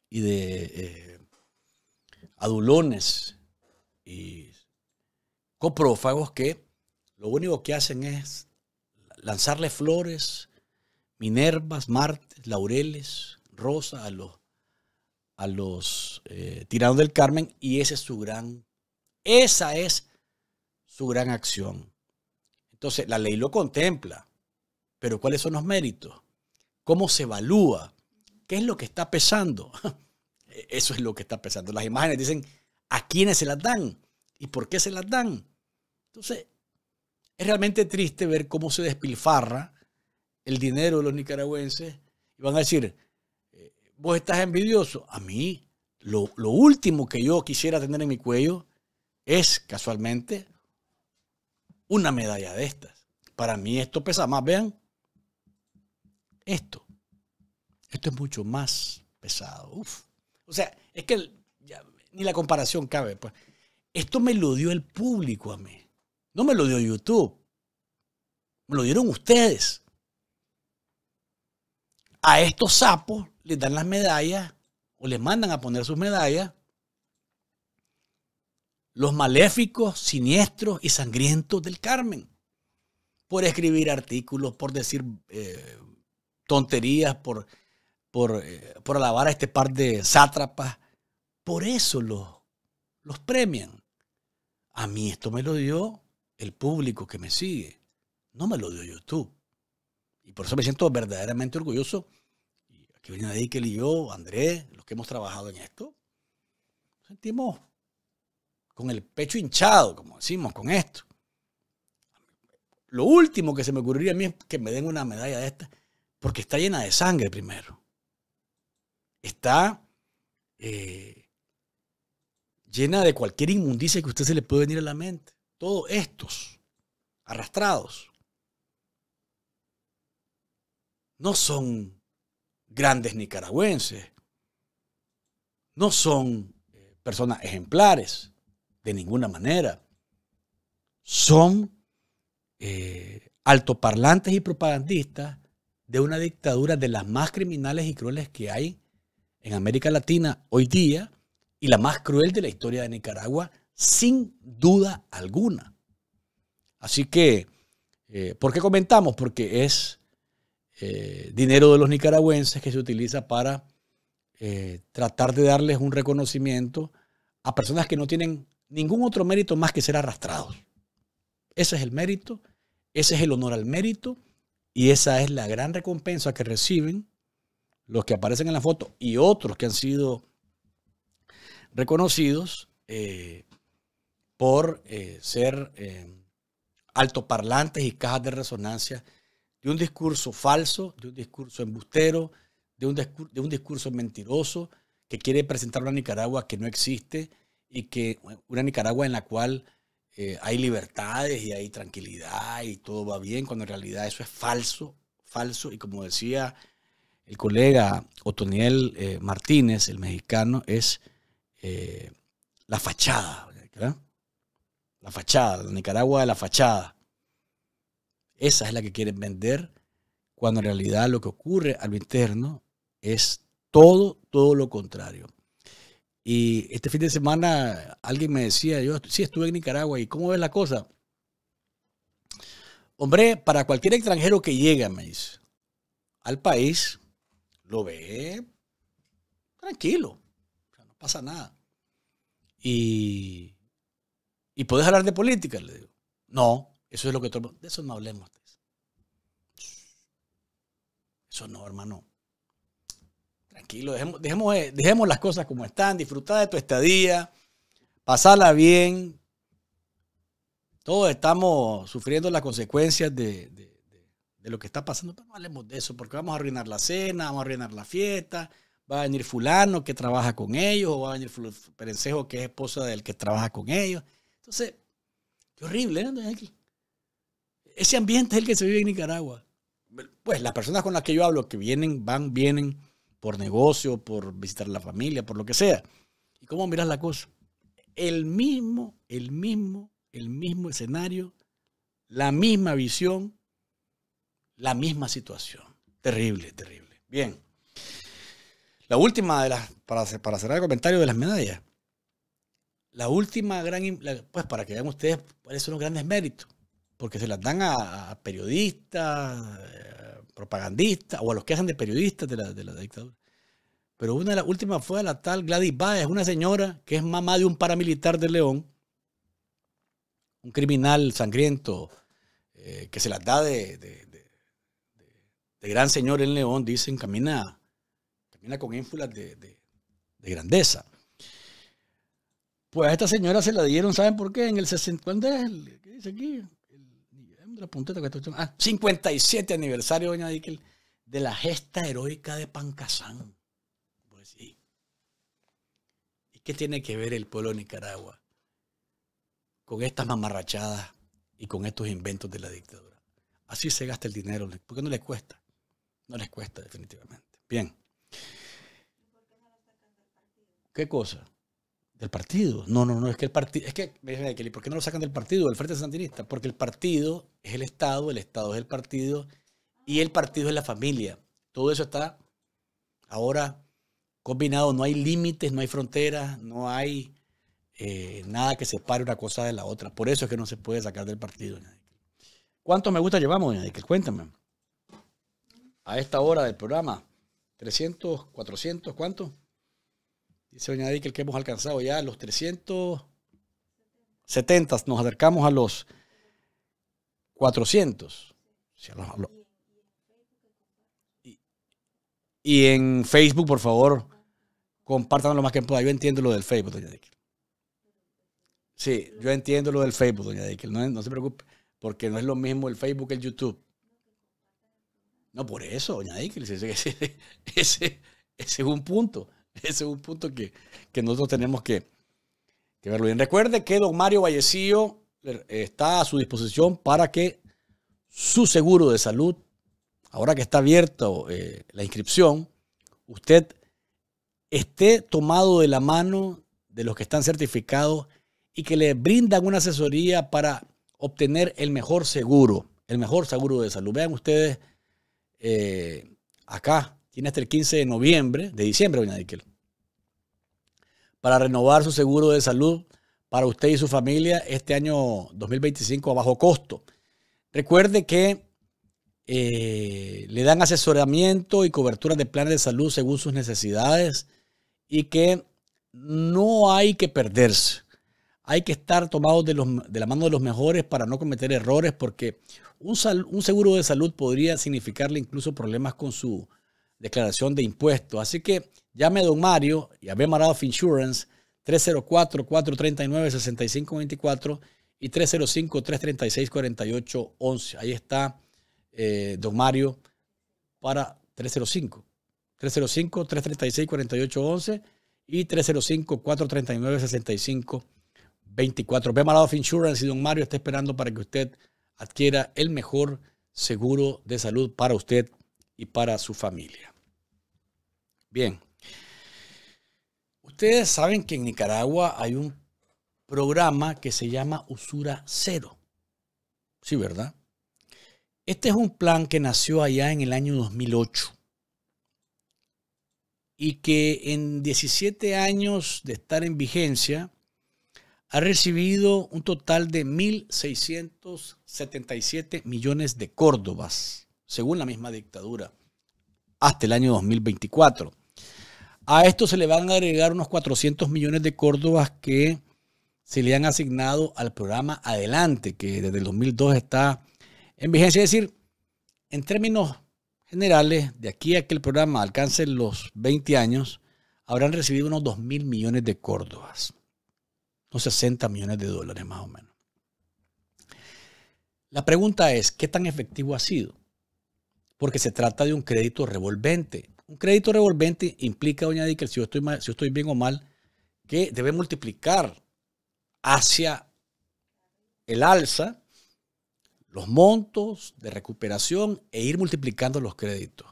y de eh, adulones y coprófagos que lo único que hacen es lanzarle flores, minervas, martes, laureles, rosa a los, a los eh, tiranos del Carmen, y ese es su gran, esa es su gran acción. Entonces la ley lo contempla, pero ¿cuáles son los méritos? ¿Cómo se evalúa? ¿Qué es lo que está pesando? Eso es lo que está pesando. Las imágenes dicen a quiénes se las dan y por qué se las dan. Entonces es realmente triste ver cómo se despilfarra el dinero de los nicaragüenses, y van a decir, vos estás envidioso. A mí, lo, lo último que yo quisiera tener en mi cuello es, casualmente, una medalla de estas. Para mí esto pesa más, vean. Esto. Esto es mucho más pesado. Uf. O sea, es que el, ya, ni la comparación cabe. Pues. Esto me lo dio el público a mí. No me lo dio YouTube. Me lo dieron ustedes. A estos sapos les dan las medallas o les mandan a poner sus medallas los maléficos, siniestros y sangrientos del Carmen por escribir artículos, por decir eh, tonterías, por, por, eh, por alabar a este par de sátrapas. Por eso los, los premian. A mí esto me lo dio el público que me sigue, no me lo dio YouTube. Y por eso me siento verdaderamente orgulloso. Y aquí viene Dickel y yo, Andrés, los que hemos trabajado en esto, nos sentimos con el pecho hinchado, como decimos, con esto. Lo último que se me ocurriría a mí es que me den una medalla de esta, porque está llena de sangre primero. Está eh, llena de cualquier inmundicia que a usted se le puede venir a la mente. Todos estos arrastrados no son grandes nicaragüenses, no son personas ejemplares de ninguna manera, son eh, altoparlantes y propagandistas de una dictadura de las más criminales y crueles que hay en América Latina hoy día y la más cruel de la historia de Nicaragua, sin duda alguna. Así que, eh, ¿por qué comentamos? Porque es eh, dinero de los nicaragüenses que se utiliza para eh, tratar de darles un reconocimiento a personas que no tienen ningún otro mérito más que ser arrastrados. Ese es el mérito, ese es el honor al mérito y esa es la gran recompensa que reciben los que aparecen en la foto y otros que han sido reconocidos eh, por eh, ser eh, altoparlantes y cajas de resonancia de un discurso falso, de un discurso embustero, de un, de un discurso mentiroso que quiere presentar una Nicaragua que no existe y que una Nicaragua en la cual eh, hay libertades y hay tranquilidad y todo va bien, cuando en realidad eso es falso, falso. Y como decía el colega Otoniel eh, Martínez, el mexicano, es eh, la fachada, ¿verdad? La fachada, la Nicaragua de la fachada. Esa es la que quieren vender, cuando en realidad lo que ocurre a lo interno es todo, todo lo contrario. Y este fin de semana alguien me decía, yo sí estuve en Nicaragua, ¿y cómo ves la cosa? Hombre, para cualquier extranjero que llega, me dice, al país, lo ve tranquilo, o sea, no pasa nada. Y, ¿y podés hablar de política? Le digo, no, eso es lo que todo el mundo, de eso no hablemos. Eso no, hermano. Tranquilo, dejemos, dejemos, dejemos las cosas como están, disfruta de tu estadía, pasala bien. Todos estamos sufriendo las consecuencias de, de, de, de lo que está pasando, pero no hablemos de eso, porque vamos a arruinar la cena, vamos a arruinar la fiesta, va a venir fulano que trabaja con ellos, o va a venir perencejo que es esposa del que trabaja con ellos. Entonces, qué horrible, ¿eh? Ese ambiente es el que se vive en Nicaragua. Pues las personas con las que yo hablo, que vienen, van, vienen, por negocio, por visitar a la familia, por lo que sea. ¿Y cómo miras la cosa? El mismo, el mismo, el mismo escenario, la misma visión, la misma situación. Terrible, terrible. Bien. La última de las, para, para cerrar el comentario de las medallas, la última gran, pues para que vean ustedes cuáles son los grandes méritos, porque se las dan a, a periodistas, propagandistas o a los que hacen de periodistas de la, de la dictadura. Pero una de las últimas fue a la tal Gladys Báez, una señora que es mamá de un paramilitar de León, un criminal sangriento eh, que se las da de, de, de, de, de gran señor en León, dicen, camina, camina con ínfulas de, de, de grandeza. Pues a esta señora se la dieron, ¿saben por qué? En el sesenta, ¿cuándo es el que dice aquí? La punteta que estoy... ah, cincuenta y siete aniversario, doña Dickel, de la gesta heroica de Pancasán. Pues sí. ¿Y qué tiene que ver el pueblo de Nicaragua con estas mamarrachadas y con estos inventos de la dictadura? Así se gasta el dinero, porque no les cuesta. No les cuesta, definitivamente. Bien. ¿Qué cosa? ¿Del partido? No, no, no, es que el partido, es que, me dicen, ¿por qué no lo sacan del partido, del Frente Sandinista? Porque el partido es el Estado, el Estado es el partido, y el partido es la familia. Todo eso está ahora combinado, no hay límites, no hay fronteras, no hay eh, nada que separe una cosa de la otra. Por eso es que no se puede sacar del partido. ¿Cuántos me gusta llevamos, doña Dickel? Cuéntame. A esta hora del programa, ¿trescientos, cuatrocientos, cuántos? Dice doña Dickel que hemos alcanzado ya los trescientos setenta, nos acercamos a los cuatrocientos. Y, y en Facebook, por favor, compartan lo más que pueda. Yo entiendo lo del Facebook, doña Dickel. Sí, yo entiendo lo del Facebook, doña Dickel. No, no se preocupe, porque no es lo mismo el Facebook que el YouTube. No, por eso, doña Dickel, ese, ese, ese es un punto. Ese es un punto que, que nosotros tenemos que, que verlo bien. Recuerde que don Mario Vallecillo está a su disposición para que su seguro de salud, ahora que está abierta eh, la inscripción, usted esté tomado de la mano de los que están certificados y que le brindan una asesoría para obtener el mejor seguro, el mejor seguro de salud. Vean ustedes, eh, acá tiene hasta el quince de noviembre, de diciembre, doña Diquel, para renovar su seguro de salud para usted y su familia este año dos mil veinticinco a bajo costo. Recuerde que eh, le dan asesoramiento y cobertura de planes de salud según sus necesidades y que no hay que perderse. Hay que estar tomados de, los, de la mano de los mejores para no cometer errores, porque un, sal, un seguro de salud podría significarle incluso problemas con su declaración de impuestos. Así que llame a don Mario y a B M F Insurance tres cero cuatro, cuatro tres nueve, seis cinco dos cuatro y tres cero cinco, tres tres seis, cuatro ocho uno uno. Ahí está eh, don Mario para tres cero cinco, tres tres seis, cuatro ocho uno uno y tres cero cinco, cuatro tres nueve, seis cinco dos cuatro. B M F Insurance y don Mario está esperando para que usted adquiera el mejor seguro de salud para usted y para su familia. Bien. Ustedes saben que en Nicaragua hay un programa que se llama Usura Cero. Sí, ¿verdad? Este es un plan que nació allá en el año dos mil ocho y que en diecisiete años de estar en vigencia ha recibido un total de mil seiscientos setenta y siete millones de córdobas, según la misma dictadura, hasta el año dos mil veinticuatro. A esto se le van a agregar unos cuatrocientos millones de córdobas que se le han asignado al programa Adelante, que desde el dos mil dos está en vigencia. Es decir, en términos generales, de aquí a que el programa alcance los veinte años, habrán recibido unos dos mil millones de córdobas. Unos sesenta millones de dólares más o menos. La pregunta es, ¿qué tan efectivo ha sido? Porque se trata de un crédito revolvente. Un crédito revolvente implica, doña Dicker, si yo estoy mal, si yo estoy bien o mal, que debe multiplicar hacia el alza los montos de recuperación e ir multiplicando los créditos.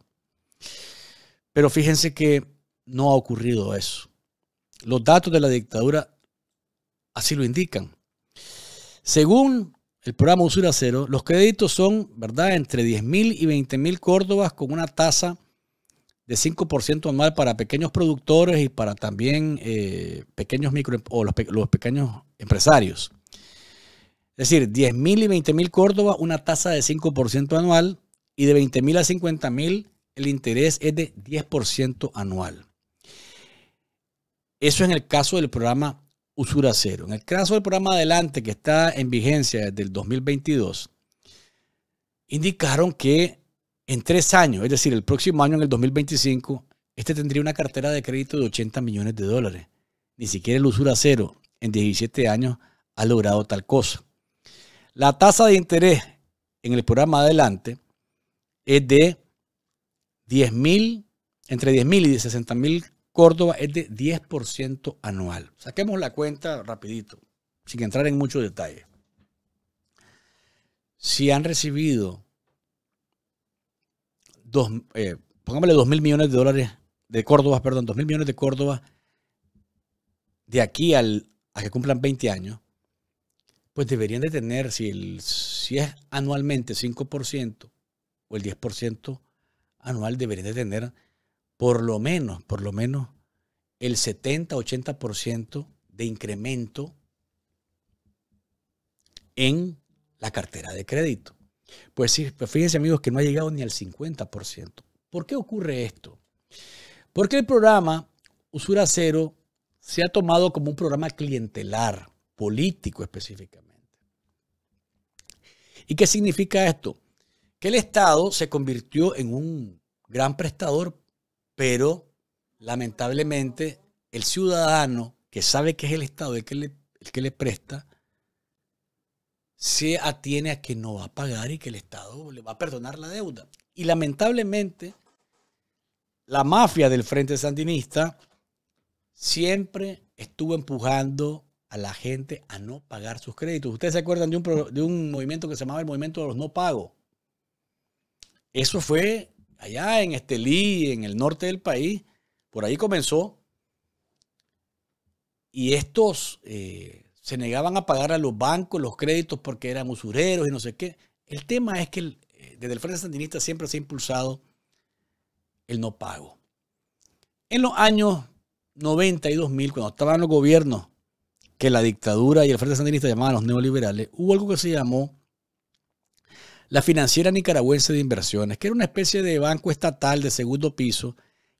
Pero fíjense que no ha ocurrido eso. Los datos de la dictadura así lo indican. Según el programa Usura Cero, los créditos son, ¿verdad?, entre diez mil y veinte mil córdobas con una tasa de cinco por ciento anual para pequeños productores y para también eh, pequeños micro o los, los pequeños empresarios. Es decir, diez mil y veinte mil córdobas, una tasa de cinco por ciento anual, y de veinte mil a cincuenta mil el interés es de diez por ciento anual. Eso en el caso del programa Usura Cero. En el caso del programa Adelante, que está en vigencia desde el dos mil veintidós, indicaron que en tres años, es decir, el próximo año, en el dos mil veinticinco, este tendría una cartera de crédito de ochenta millones de dólares. Ni siquiera el Usura Cero en diecisiete años ha logrado tal cosa. La tasa de interés en el programa Adelante es de diez mil, entre diez mil y sesenta mil Córdoba, es de diez por ciento anual. Saquemos la cuenta rapidito, sin entrar en mucho detalle. Si han recibido, dos, eh, pongámosle dos mil millones de dólares de Córdoba, perdón, dos mil millones de Córdoba, de aquí al, a que cumplan veinte años, pues deberían de tener, si, el, si es anualmente cinco por ciento o el diez por ciento anual, deberían de tener por lo menos, por lo menos el setenta a ochenta por ciento de incremento en la cartera de crédito. Pues sí, pues fíjense amigos que no ha llegado ni al cincuenta por ciento. ¿Por qué ocurre esto? Porque el programa Usura Cero se ha tomado como un programa clientelar, político específicamente. ¿Y qué significa esto? Que el Estado se convirtió en un gran prestador político. Pero, lamentablemente, el ciudadano que sabe que es el Estado el que, le, el que le presta, se atiene a que no va a pagar y que el Estado le va a perdonar la deuda. Y lamentablemente, la mafia del Frente Sandinista siempre estuvo empujando a la gente a no pagar sus créditos. ¿Ustedes se acuerdan de un, pro, de un movimiento que se llamaba el movimiento de los no pagos? Eso fue allá en Estelí, en el norte del país. Por ahí comenzó. Y estos eh, se negaban a pagar a los bancos los créditos porque eran usureros y no sé qué. El tema es que el, desde el Frente Sandinista siempre se ha impulsado el no pago. En los años noventa y dos mil, cuando estaban los gobiernos que la dictadura y el Frente Sandinista llamaban los neoliberales, hubo algo que se llamó la Financiera Nicaragüense de Inversiones, que era una especie de banco estatal de segundo piso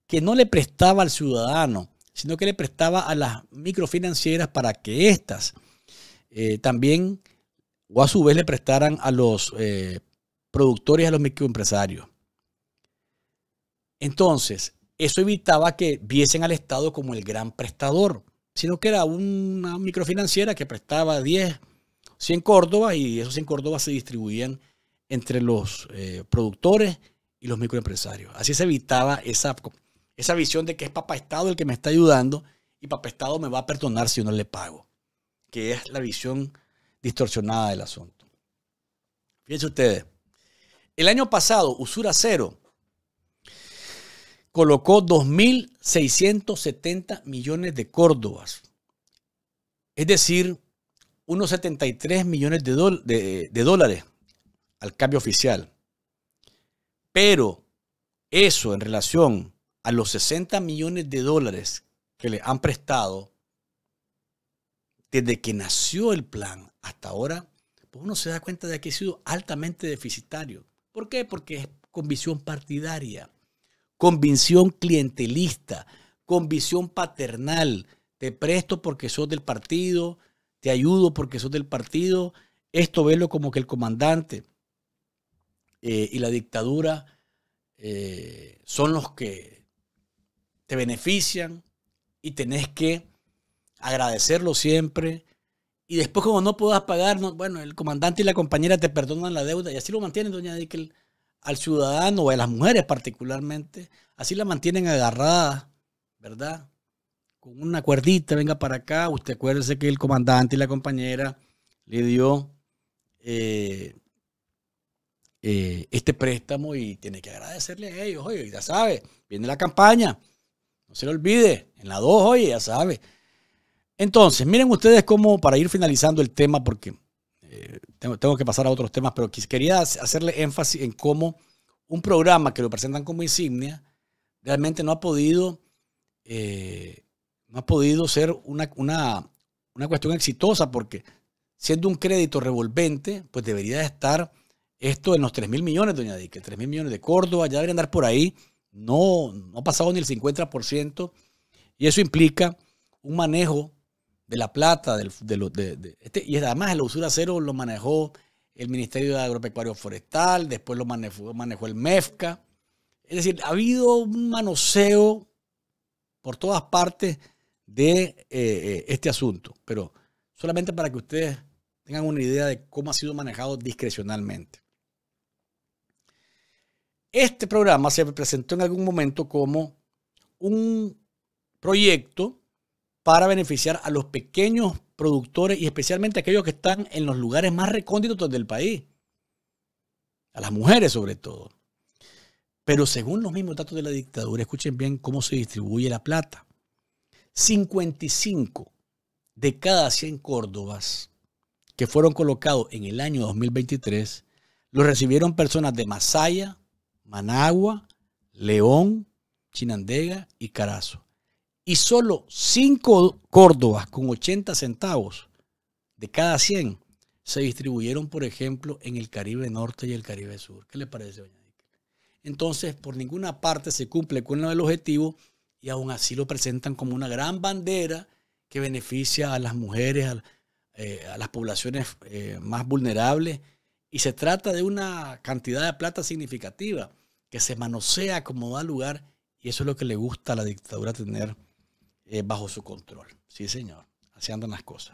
que no le prestaba al ciudadano, sino que le prestaba a las microfinancieras para que éstas eh, también, o a su vez, le prestaran a los eh, productores, a los microempresarios. Entonces, eso evitaba que viesen al Estado como el gran prestador, sino que era una microfinanciera que prestaba diez, cien córdobas, y esos cien córdobas se distribuían entre los eh, productores y los microempresarios. Así se evitaba esa, esa visión de que es papá Estado el que me está ayudando y papá Estado me va a perdonar si yo no le pago, que es la visión distorsionada del asunto. Fíjense ustedes, el año pasado Usura Cero colocó dos mil seiscientos setenta millones de córdobas, es decir, unos setenta y tres millones de, de, de dólares al cambio oficial. Pero eso en relación a los sesenta millones de dólares que le han prestado desde que nació el plan hasta ahora, pues uno se da cuenta de que ha sido altamente deficitario. ¿Por qué? Porque es con visión partidaria, con visión clientelista, con visión paternal. Te presto porque sos del partido, te ayudo porque sos del partido. Esto velo como que el comandante Eh, y la dictadura eh, son los que te benefician y tenés que agradecerlo siempre. Y después, como no puedas pagar, no, bueno, el comandante y la compañera te perdonan la deuda, y así lo mantienen, doña Dickel, al ciudadano, o a las mujeres particularmente, así la mantienen agarrada, ¿verdad? Con una cuerdita, venga para acá. Usted acuérdese que el comandante y la compañera le dio Eh, este préstamo y tiene que agradecerle a ellos. Oye, ya sabe, viene la campaña, no se lo olvide, en la dos, oye, ya sabe. Entonces, miren ustedes cómo, para ir finalizando el tema, porque eh, tengo, tengo que pasar a otros temas, pero quería hacerle énfasis en cómo un programa que lo presentan como insignia realmente no ha podido eh, no ha podido ser una, una, una cuestión exitosa, porque siendo un crédito revolvente, pues debería estar esto en los tres mil millones, doña Dique, tres mil millones de Córdoba, ya debería andar por ahí. No, no ha pasado ni el cincuenta por ciento. Y eso implica un manejo de la plata. Del, de lo, de, de, este, y además el Usura Cero lo manejó el Ministerio de Agropecuario Forestal, después lo manejó, manejó el MEFCA. Es decir, ha habido un manoseo por todas partes de eh, este asunto. Pero solamente para que ustedes tengan una idea de cómo ha sido manejado discrecionalmente. Este programa se presentó en algún momento como un proyecto para beneficiar a los pequeños productores y especialmente aquellos que están en los lugares más recónditos del país, a las mujeres sobre todo. Pero según los mismos datos de la dictadura, escuchen bien cómo se distribuye la plata. cincuenta y cinco de cada cien córdobas que fueron colocados en el año dos mil veintitrés los recibieron personas de Masaya, Managua, León, Chinandega y Carazo. Y solo cinco córdobas con ochenta centavos de cada cien se distribuyeron, por ejemplo, en el Caribe Norte y el Caribe Sur. ¿Qué le parece, doña Dica? Entonces, por ninguna parte se cumple con el objetivo y aún así lo presentan como una gran bandera que beneficia a las mujeres, a, eh, a las poblaciones eh, más vulnerables. Y se trata de una cantidad de plata significativa que se manosea como da lugar, y eso es lo que le gusta a la dictadura tener eh, bajo su control. Sí, señor, así andan las cosas.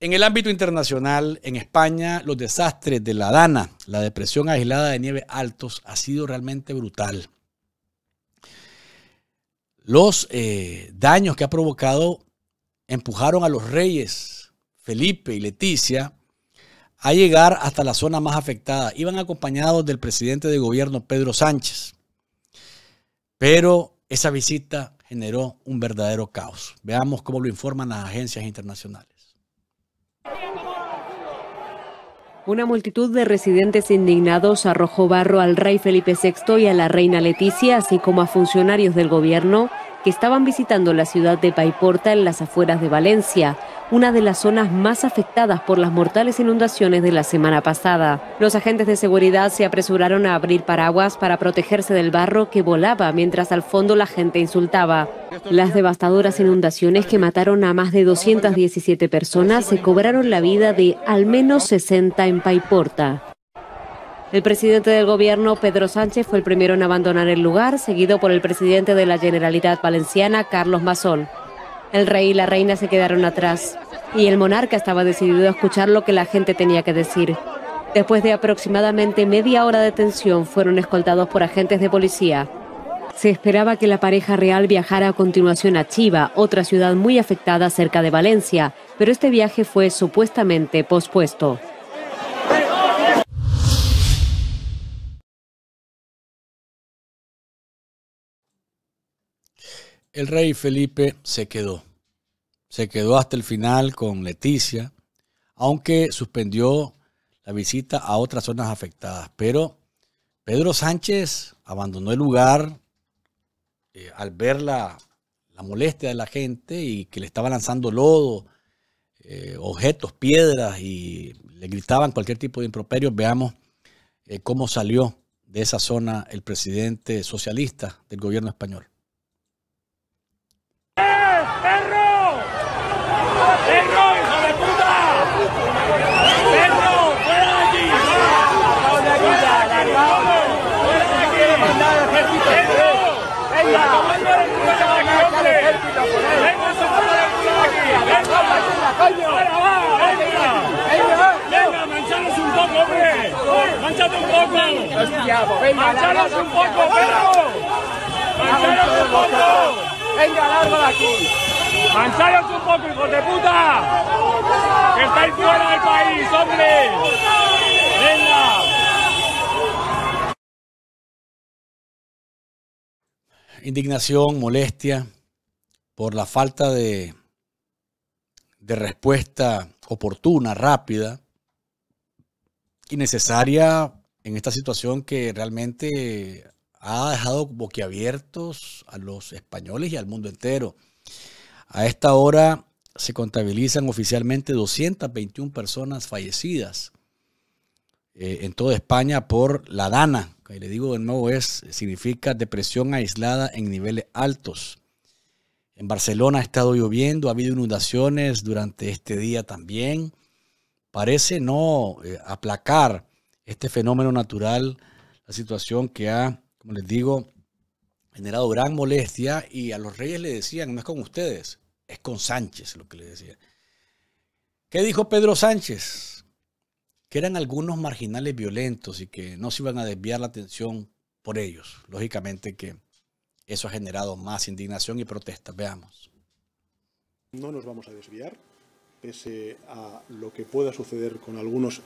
En el ámbito internacional, en España, los desastres de la DANA, la depresión aislada de Nieves Altos, ha sido realmente brutal. Los eh, daños que ha provocado empujaron a los reyes Felipe y Leticia a llegar hasta la zona más afectada. Iban acompañados del presidente de gobierno Pedro Sánchez. Pero esa visita generó un verdadero caos. Veamos cómo lo informan las agencias internacionales. Una multitud de residentes indignados arrojó barro al rey Felipe sexto y a la reina Leticia, así como a funcionarios del gobierno que estaban visitando la ciudad de Paiporta en las afueras de Valencia, una de las zonas más afectadas por las mortales inundaciones de la semana pasada. Los agentes de seguridad se apresuraron a abrir paraguas para protegerse del barro que volaba mientras al fondo la gente insultaba. Las devastadoras inundaciones que mataron a más de doscientas diecisiete personas se cobraron la vida de al menos sesenta en Paiporta. El presidente del gobierno, Pedro Sánchez, fue el primero en abandonar el lugar, seguido por el presidente de la Generalitat Valenciana, Carlos Mazón. El rey y la reina se quedaron atrás, y el monarca estaba decidido a escuchar lo que la gente tenía que decir. Después de aproximadamente media hora de tensión, fueron escoltados por agentes de policía. Se esperaba que la pareja real viajara a continuación a Chiva, otra ciudad muy afectada cerca de Valencia, pero este viaje fue supuestamente pospuesto. El rey Felipe se quedó, se quedó hasta el final con Leticia, aunque suspendió la visita a otras zonas afectadas. Pero Pedro Sánchez abandonó el lugar eh, al ver la, la molestia de la gente y que le estaba lanzando lodo, eh, objetos, piedras y le gritaban cualquier tipo de improperio. Veamos eh, cómo salió de esa zona el presidente socialista del gobierno español. Venga, largo de aquí. Mancharos un poco, hijos de puta. Que estáis fuera del país, hombre. Venga. Indignación, molestia por la falta de, de respuesta oportuna, rápida y necesaria en esta situación que realmente ha dejado boquiabiertos a los españoles y al mundo entero. A esta hora se contabilizan oficialmente doscientas veintiuna personas fallecidas eh, en toda España por la DANA, que le digo de nuevo es, significa depresión aislada en niveles altos. En Barcelona ha estado lloviendo, ha habido inundaciones durante este día también. Parece no eh, aplacar este fenómeno natural, la situación que ha, como les digo, generado gran molestia, y a los reyes le decían, no es con ustedes, es con Sánchez lo que les decía. ¿Qué dijo Pedro Sánchez? Que eran algunos marginales violentos y que no se iban a desviar la atención por ellos. Lógicamente que eso ha generado más indignación y protestas. Veamos. No nos vamos a desviar, pese a lo que pueda suceder con algunos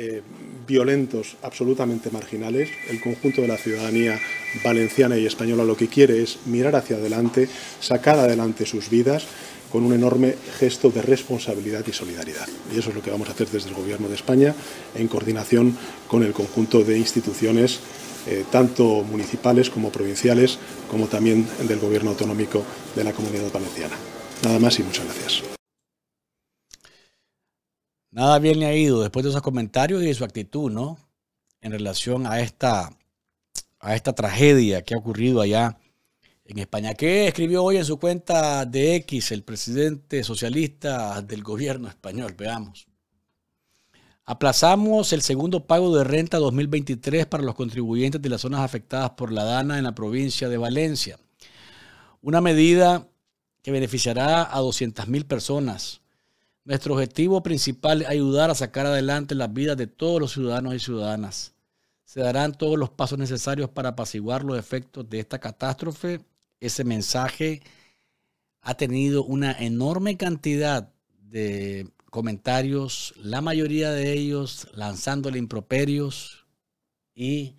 Eh, violentos, absolutamente marginales. El conjunto de la ciudadanía valenciana y española lo que quiere es mirar hacia adelante, sacar adelante sus vidas con un enorme gesto de responsabilidad y solidaridad. Y eso es lo que vamos a hacer desde el Gobierno de España en coordinación con el conjunto de instituciones, eh, tanto municipales como provinciales, como también del Gobierno autonómico de la Comunidad Valenciana. Nada más y muchas gracias. Nada bien le ha ido después de esos comentarios y de su actitud, ¿no? En relación a esta, a esta tragedia que ha ocurrido allá en España. ¿Qué escribió hoy en su cuenta de X el presidente socialista del gobierno español? Veamos. Aplazamos el segundo pago de renta dos mil veintitrés para los contribuyentes de las zonas afectadas por la DANA en la provincia de Valencia. Una medida que beneficiará a doscientas mil personas. Nuestro objetivo principal es ayudar a sacar adelante las vidas de todos los ciudadanos y ciudadanas. Se darán todos los pasos necesarios para apaciguar los efectos de esta catástrofe. Ese mensaje ha tenido una enorme cantidad de comentarios, la mayoría de ellos lanzándole improperios y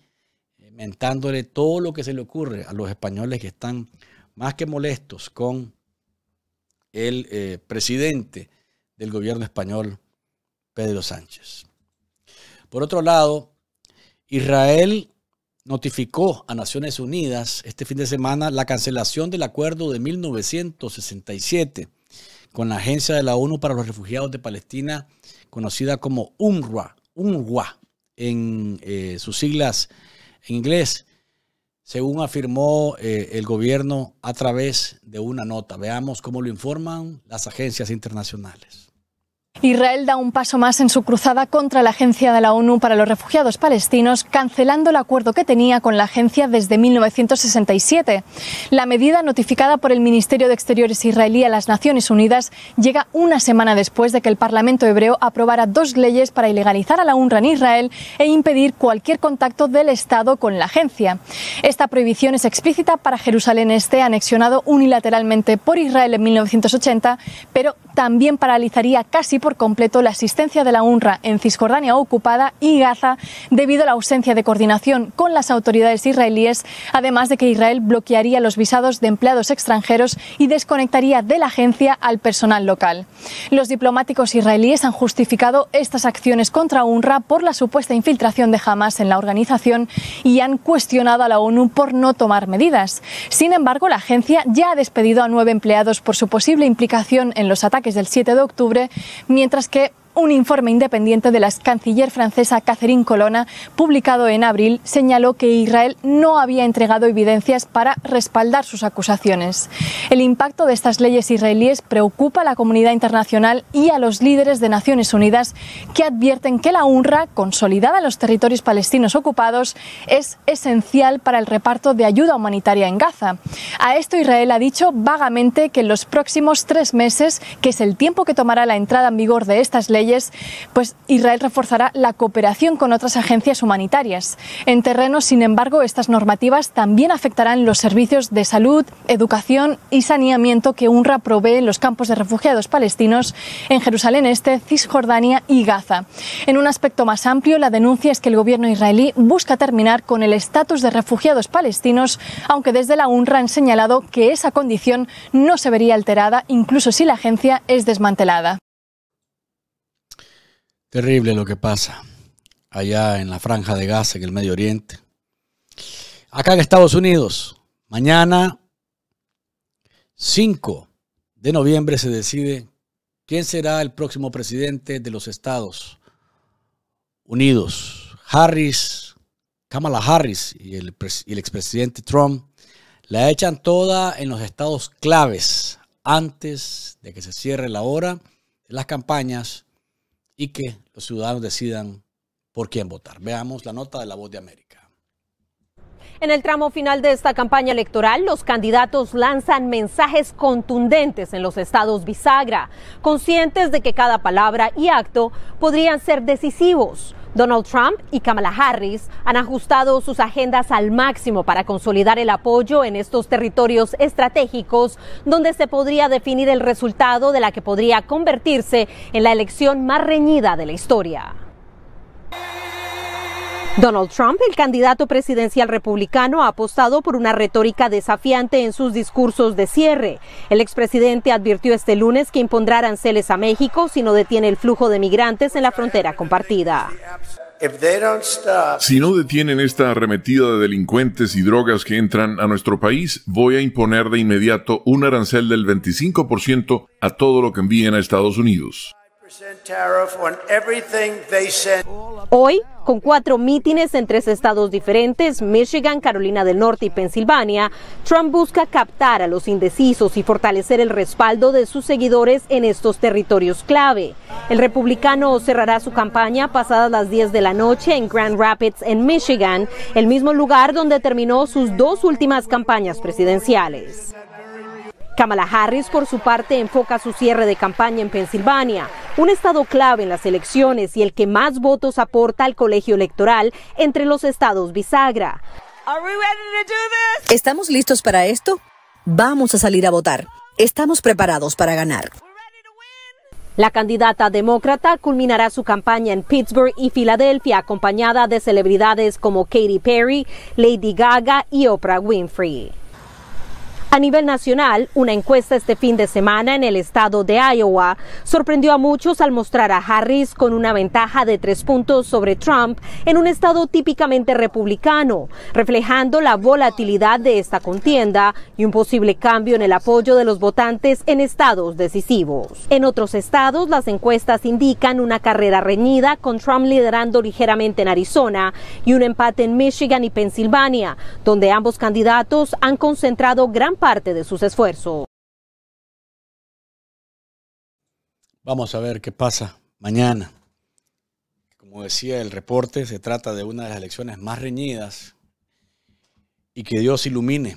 mentándole todo lo que se le ocurre a los españoles que están más que molestos con el eh, presidente del gobierno español, Pedro Sánchez. Por otro lado, Israel notificó a Naciones Unidas este fin de semana la cancelación del acuerdo de mil novecientos sesenta y siete con la Agencia de la ONU para los Refugiados de Palestina, conocida como UNRWA, UNRWA en eh, sus siglas en inglés, según afirmó eh, el gobierno a través de una nota. Veamos cómo lo informan las agencias internacionales. Israel da un paso más en su cruzada contra la Agencia de la ONU para los Refugiados Palestinos, cancelando el acuerdo que tenía con la agencia desde mil novecientos sesenta y siete. La medida, notificada por el Ministerio de Exteriores israelí a las Naciones Unidas, llega una semana después de que el Parlamento hebreo aprobara dos leyes para ilegalizar a la UNRWA en Israel e impedir cualquier contacto del Estado con la agencia. Esta prohibición es explícita para Jerusalén Este, anexionado unilateralmente por Israel en mil novecientos ochenta, pero también paralizaría casi por completo la asistencia de la UNRWA en Cisjordania ocupada y Gaza, debido a la ausencia de coordinación con las autoridades israelíes, además de que Israel bloquearía los visados de empleados extranjeros y desconectaría de la agencia al personal local. Los diplomáticos israelíes han justificado estas acciones contra UNRWA por la supuesta infiltración de Hamas en la organización y han cuestionado a la ONU por no tomar medidas. Sin embargo, la agencia ya ha despedido a nueve empleados por su posible implicación en los ataques del siete de octubre, mientras que un informe independiente de la canciller francesa Catherine Colonna, publicado en abril, señaló que Israel no había entregado evidencias para respaldar sus acusaciones. El impacto de estas leyes israelíes preocupa a la comunidad internacional y a los líderes de Naciones Unidas, que advierten que la UNRWA, consolidada en los territorios palestinos ocupados, es esencial para el reparto de ayuda humanitaria en Gaza. A esto Israel ha dicho vagamente que en los próximos tres meses, que es el tiempo que tomará la entrada en vigor de estas leyes, pues Israel reforzará la cooperación con otras agencias humanitarias. En terreno, sin embargo, estas normativas también afectarán los servicios de salud, educación y saneamiento que UNRWA provee en los campos de refugiados palestinos en Jerusalén Este, Cisjordania y Gaza. En un aspecto más amplio, la denuncia es que el gobierno israelí busca terminar con el estatus de refugiados palestinos, aunque desde la UNRWA han señalado que esa condición no se vería alterada, incluso si la agencia es desmantelada. Terrible lo que pasa allá en la franja de Gaza, en el Medio Oriente. Acá en Estados Unidos, mañana cinco de noviembre se decide quién será el próximo presidente de los Estados Unidos. Harris, Kamala Harris y el, y el expresidente Trump la echan toda en los estados claves antes de que se cierre la hora de las campañas y que los ciudadanos decidan por quién votar. Veamos la nota de La Voz de América. En el tramo final de esta campaña electoral, los candidatos lanzan mensajes contundentes en los estados bisagra, conscientes de que cada palabra y acto podrían ser decisivos. Donald Trump y Kamala Harris han ajustado sus agendas al máximo para consolidar el apoyo en estos territorios estratégicos, donde se podría definir el resultado de la que podría convertirse en la elección más reñida de la historia. Donald Trump, el candidato presidencial republicano, ha apostado por una retórica desafiante en sus discursos de cierre. El expresidente advirtió este lunes que impondrá aranceles a México si no detiene el flujo de migrantes en la frontera compartida. Si no detienen esta arremetida de delincuentes y drogas que entran a nuestro país, voy a imponer de inmediato un arancel del veinticinco por ciento a todo lo que envíen a Estados Unidos. Hoy, con cuatro mítines en tres estados diferentes, Michigan, Carolina del Norte y Pensilvania, Trump busca captar a los indecisos y fortalecer el respaldo de sus seguidores en estos territorios clave. El republicano cerrará su campaña pasadas las diez de la noche en Grand Rapids, en Michigan, el mismo lugar donde terminó sus dos últimas campañas presidenciales. Kamala Harris, por su parte, enfoca su cierre de campaña en Pensilvania, un estado clave en las elecciones y el que más votos aporta al colegio electoral entre los estados bisagra. ¿Estamos listos para esto? Vamos a salir a votar. Estamos preparados para ganar. La candidata demócrata culminará su campaña en Pittsburgh y Filadelfia, acompañada de celebridades como Katy Perry, Lady Gaga y Oprah Winfrey. A nivel nacional, una encuesta este fin de semana en el estado de Iowa sorprendió a muchos al mostrar a Harris con una ventaja de tres puntos sobre Trump en un estado típicamente republicano, reflejando la volatilidad de esta contienda y un posible cambio en el apoyo de los votantes en estados decisivos. En otros estados, las encuestas indican una carrera reñida, con Trump liderando ligeramente en Arizona y un empate en Michigan y Pensilvania, donde ambos candidatos han concentrado gran parte de sus esfuerzos. Vamos a ver qué pasa mañana. Como decía el reporte, se trata de una de las elecciones más reñidas, y que Dios ilumine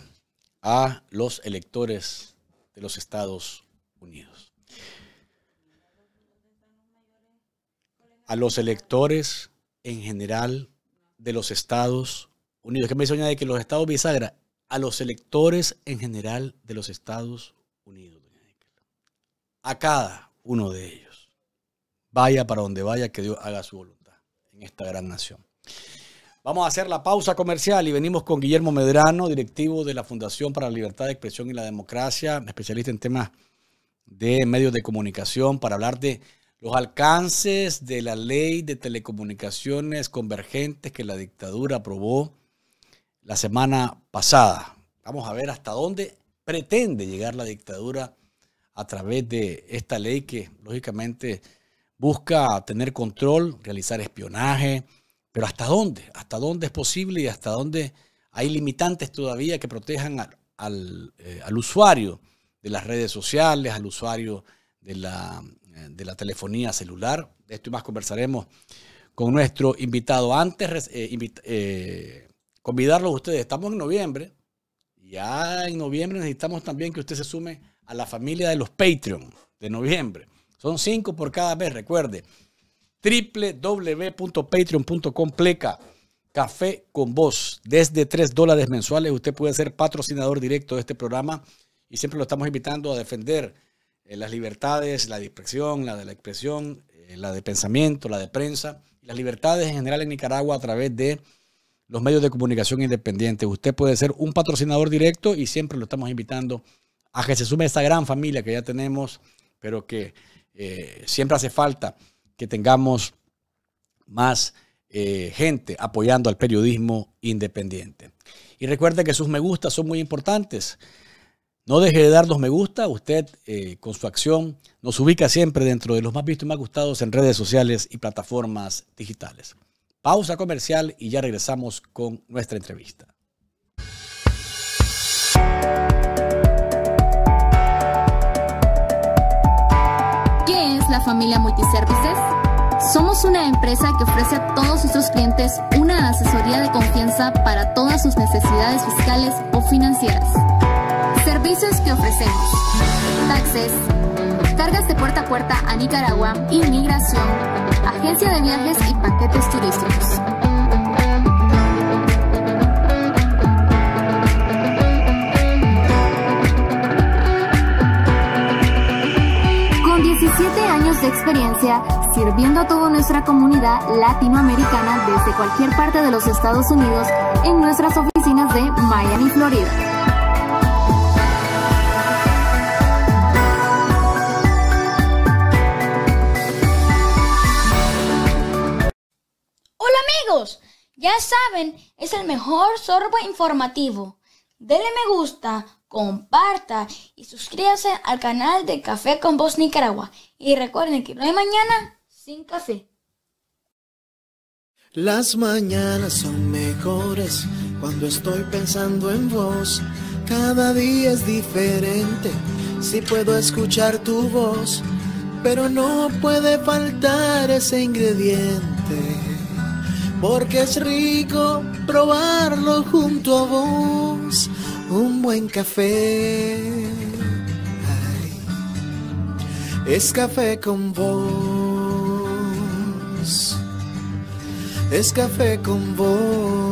a los electores de los Estados Unidos. A los electores en general de los Estados Unidos. ¿Qué me dice doña de que los estados bisagra? A los electores en general de los Estados Unidos. A cada uno de ellos. Vaya para donde vaya, que Dios haga su voluntad en esta gran nación. Vamos a hacer la pausa comercial y venimos con Guillermo Medrano, directivo de la Fundación para la Libertad de Expresión y la Democracia, especialista en temas de medios de comunicación, para hablar de los alcances de la ley de telecomunicaciones convergentes que la dictadura aprobó la semana pasada. Vamos a ver hasta dónde pretende llegar la dictadura a través de esta ley que lógicamente busca tener control, realizar espionaje, pero hasta dónde, hasta dónde es posible y hasta dónde hay limitantes todavía que protejan al, al, eh, al usuario de las redes sociales, al usuario de la, de la telefonía celular. De esto y más conversaremos con nuestro invitado. Antes, eh, invita, eh, convidarlos a ustedes, estamos en noviembre, ya en noviembre necesitamos también que usted se sume a la familia de los Patreon de noviembre. Son cinco por cada mes, recuerde, w w w punto patreon punto com pleca Café con Voz. Desde tres dólares mensuales usted puede ser patrocinador directo de este programa, y siempre lo estamos invitando a defender eh, las libertades, la de expresión, la de la expresión, eh, la de pensamiento, la de prensa, las libertades en general en Nicaragua a través de los medios de comunicación independientes. Usted puede ser un patrocinador directo y siempre lo estamos invitando a que se sume a esta gran familia que ya tenemos, pero que eh, siempre hace falta que tengamos más eh, gente apoyando al periodismo independiente. Y recuerde que sus me gusta son muy importantes. No deje de darnos me gusta. Usted eh, con su acción nos ubica siempre dentro de los más vistos y más gustados en redes sociales y plataformas digitales. Pausa comercial y ya regresamos con nuestra entrevista. ¿Qué es la familia Multiservices? Somos una empresa que ofrece a todos nuestros clientes una asesoría de confianza para todas sus necesidades fiscales o financieras. Servicios que ofrecemos: taxes, cargas de puerta a puerta a Nicaragua, inmigración, agencia de viajes y paquetes turísticos. Con diecisiete años de experiencia, sirviendo a toda nuestra comunidad latinoamericana desde cualquier parte de los Estados Unidos en nuestras oficinas de Miami, Florida. Ya saben, es el mejor sorbo informativo. Dele me gusta, comparta y suscríbase al canal de Café con Voz Nicaragua. Y recuerden que no hay mañana sin café. Las mañanas son mejores cuando estoy pensando en vos. Cada día es diferente, si puedo escuchar tu voz. Pero no puede faltar ese ingrediente, porque es rico probarlo junto a vos, un buen café. Ay, es café con vos, es café con vos.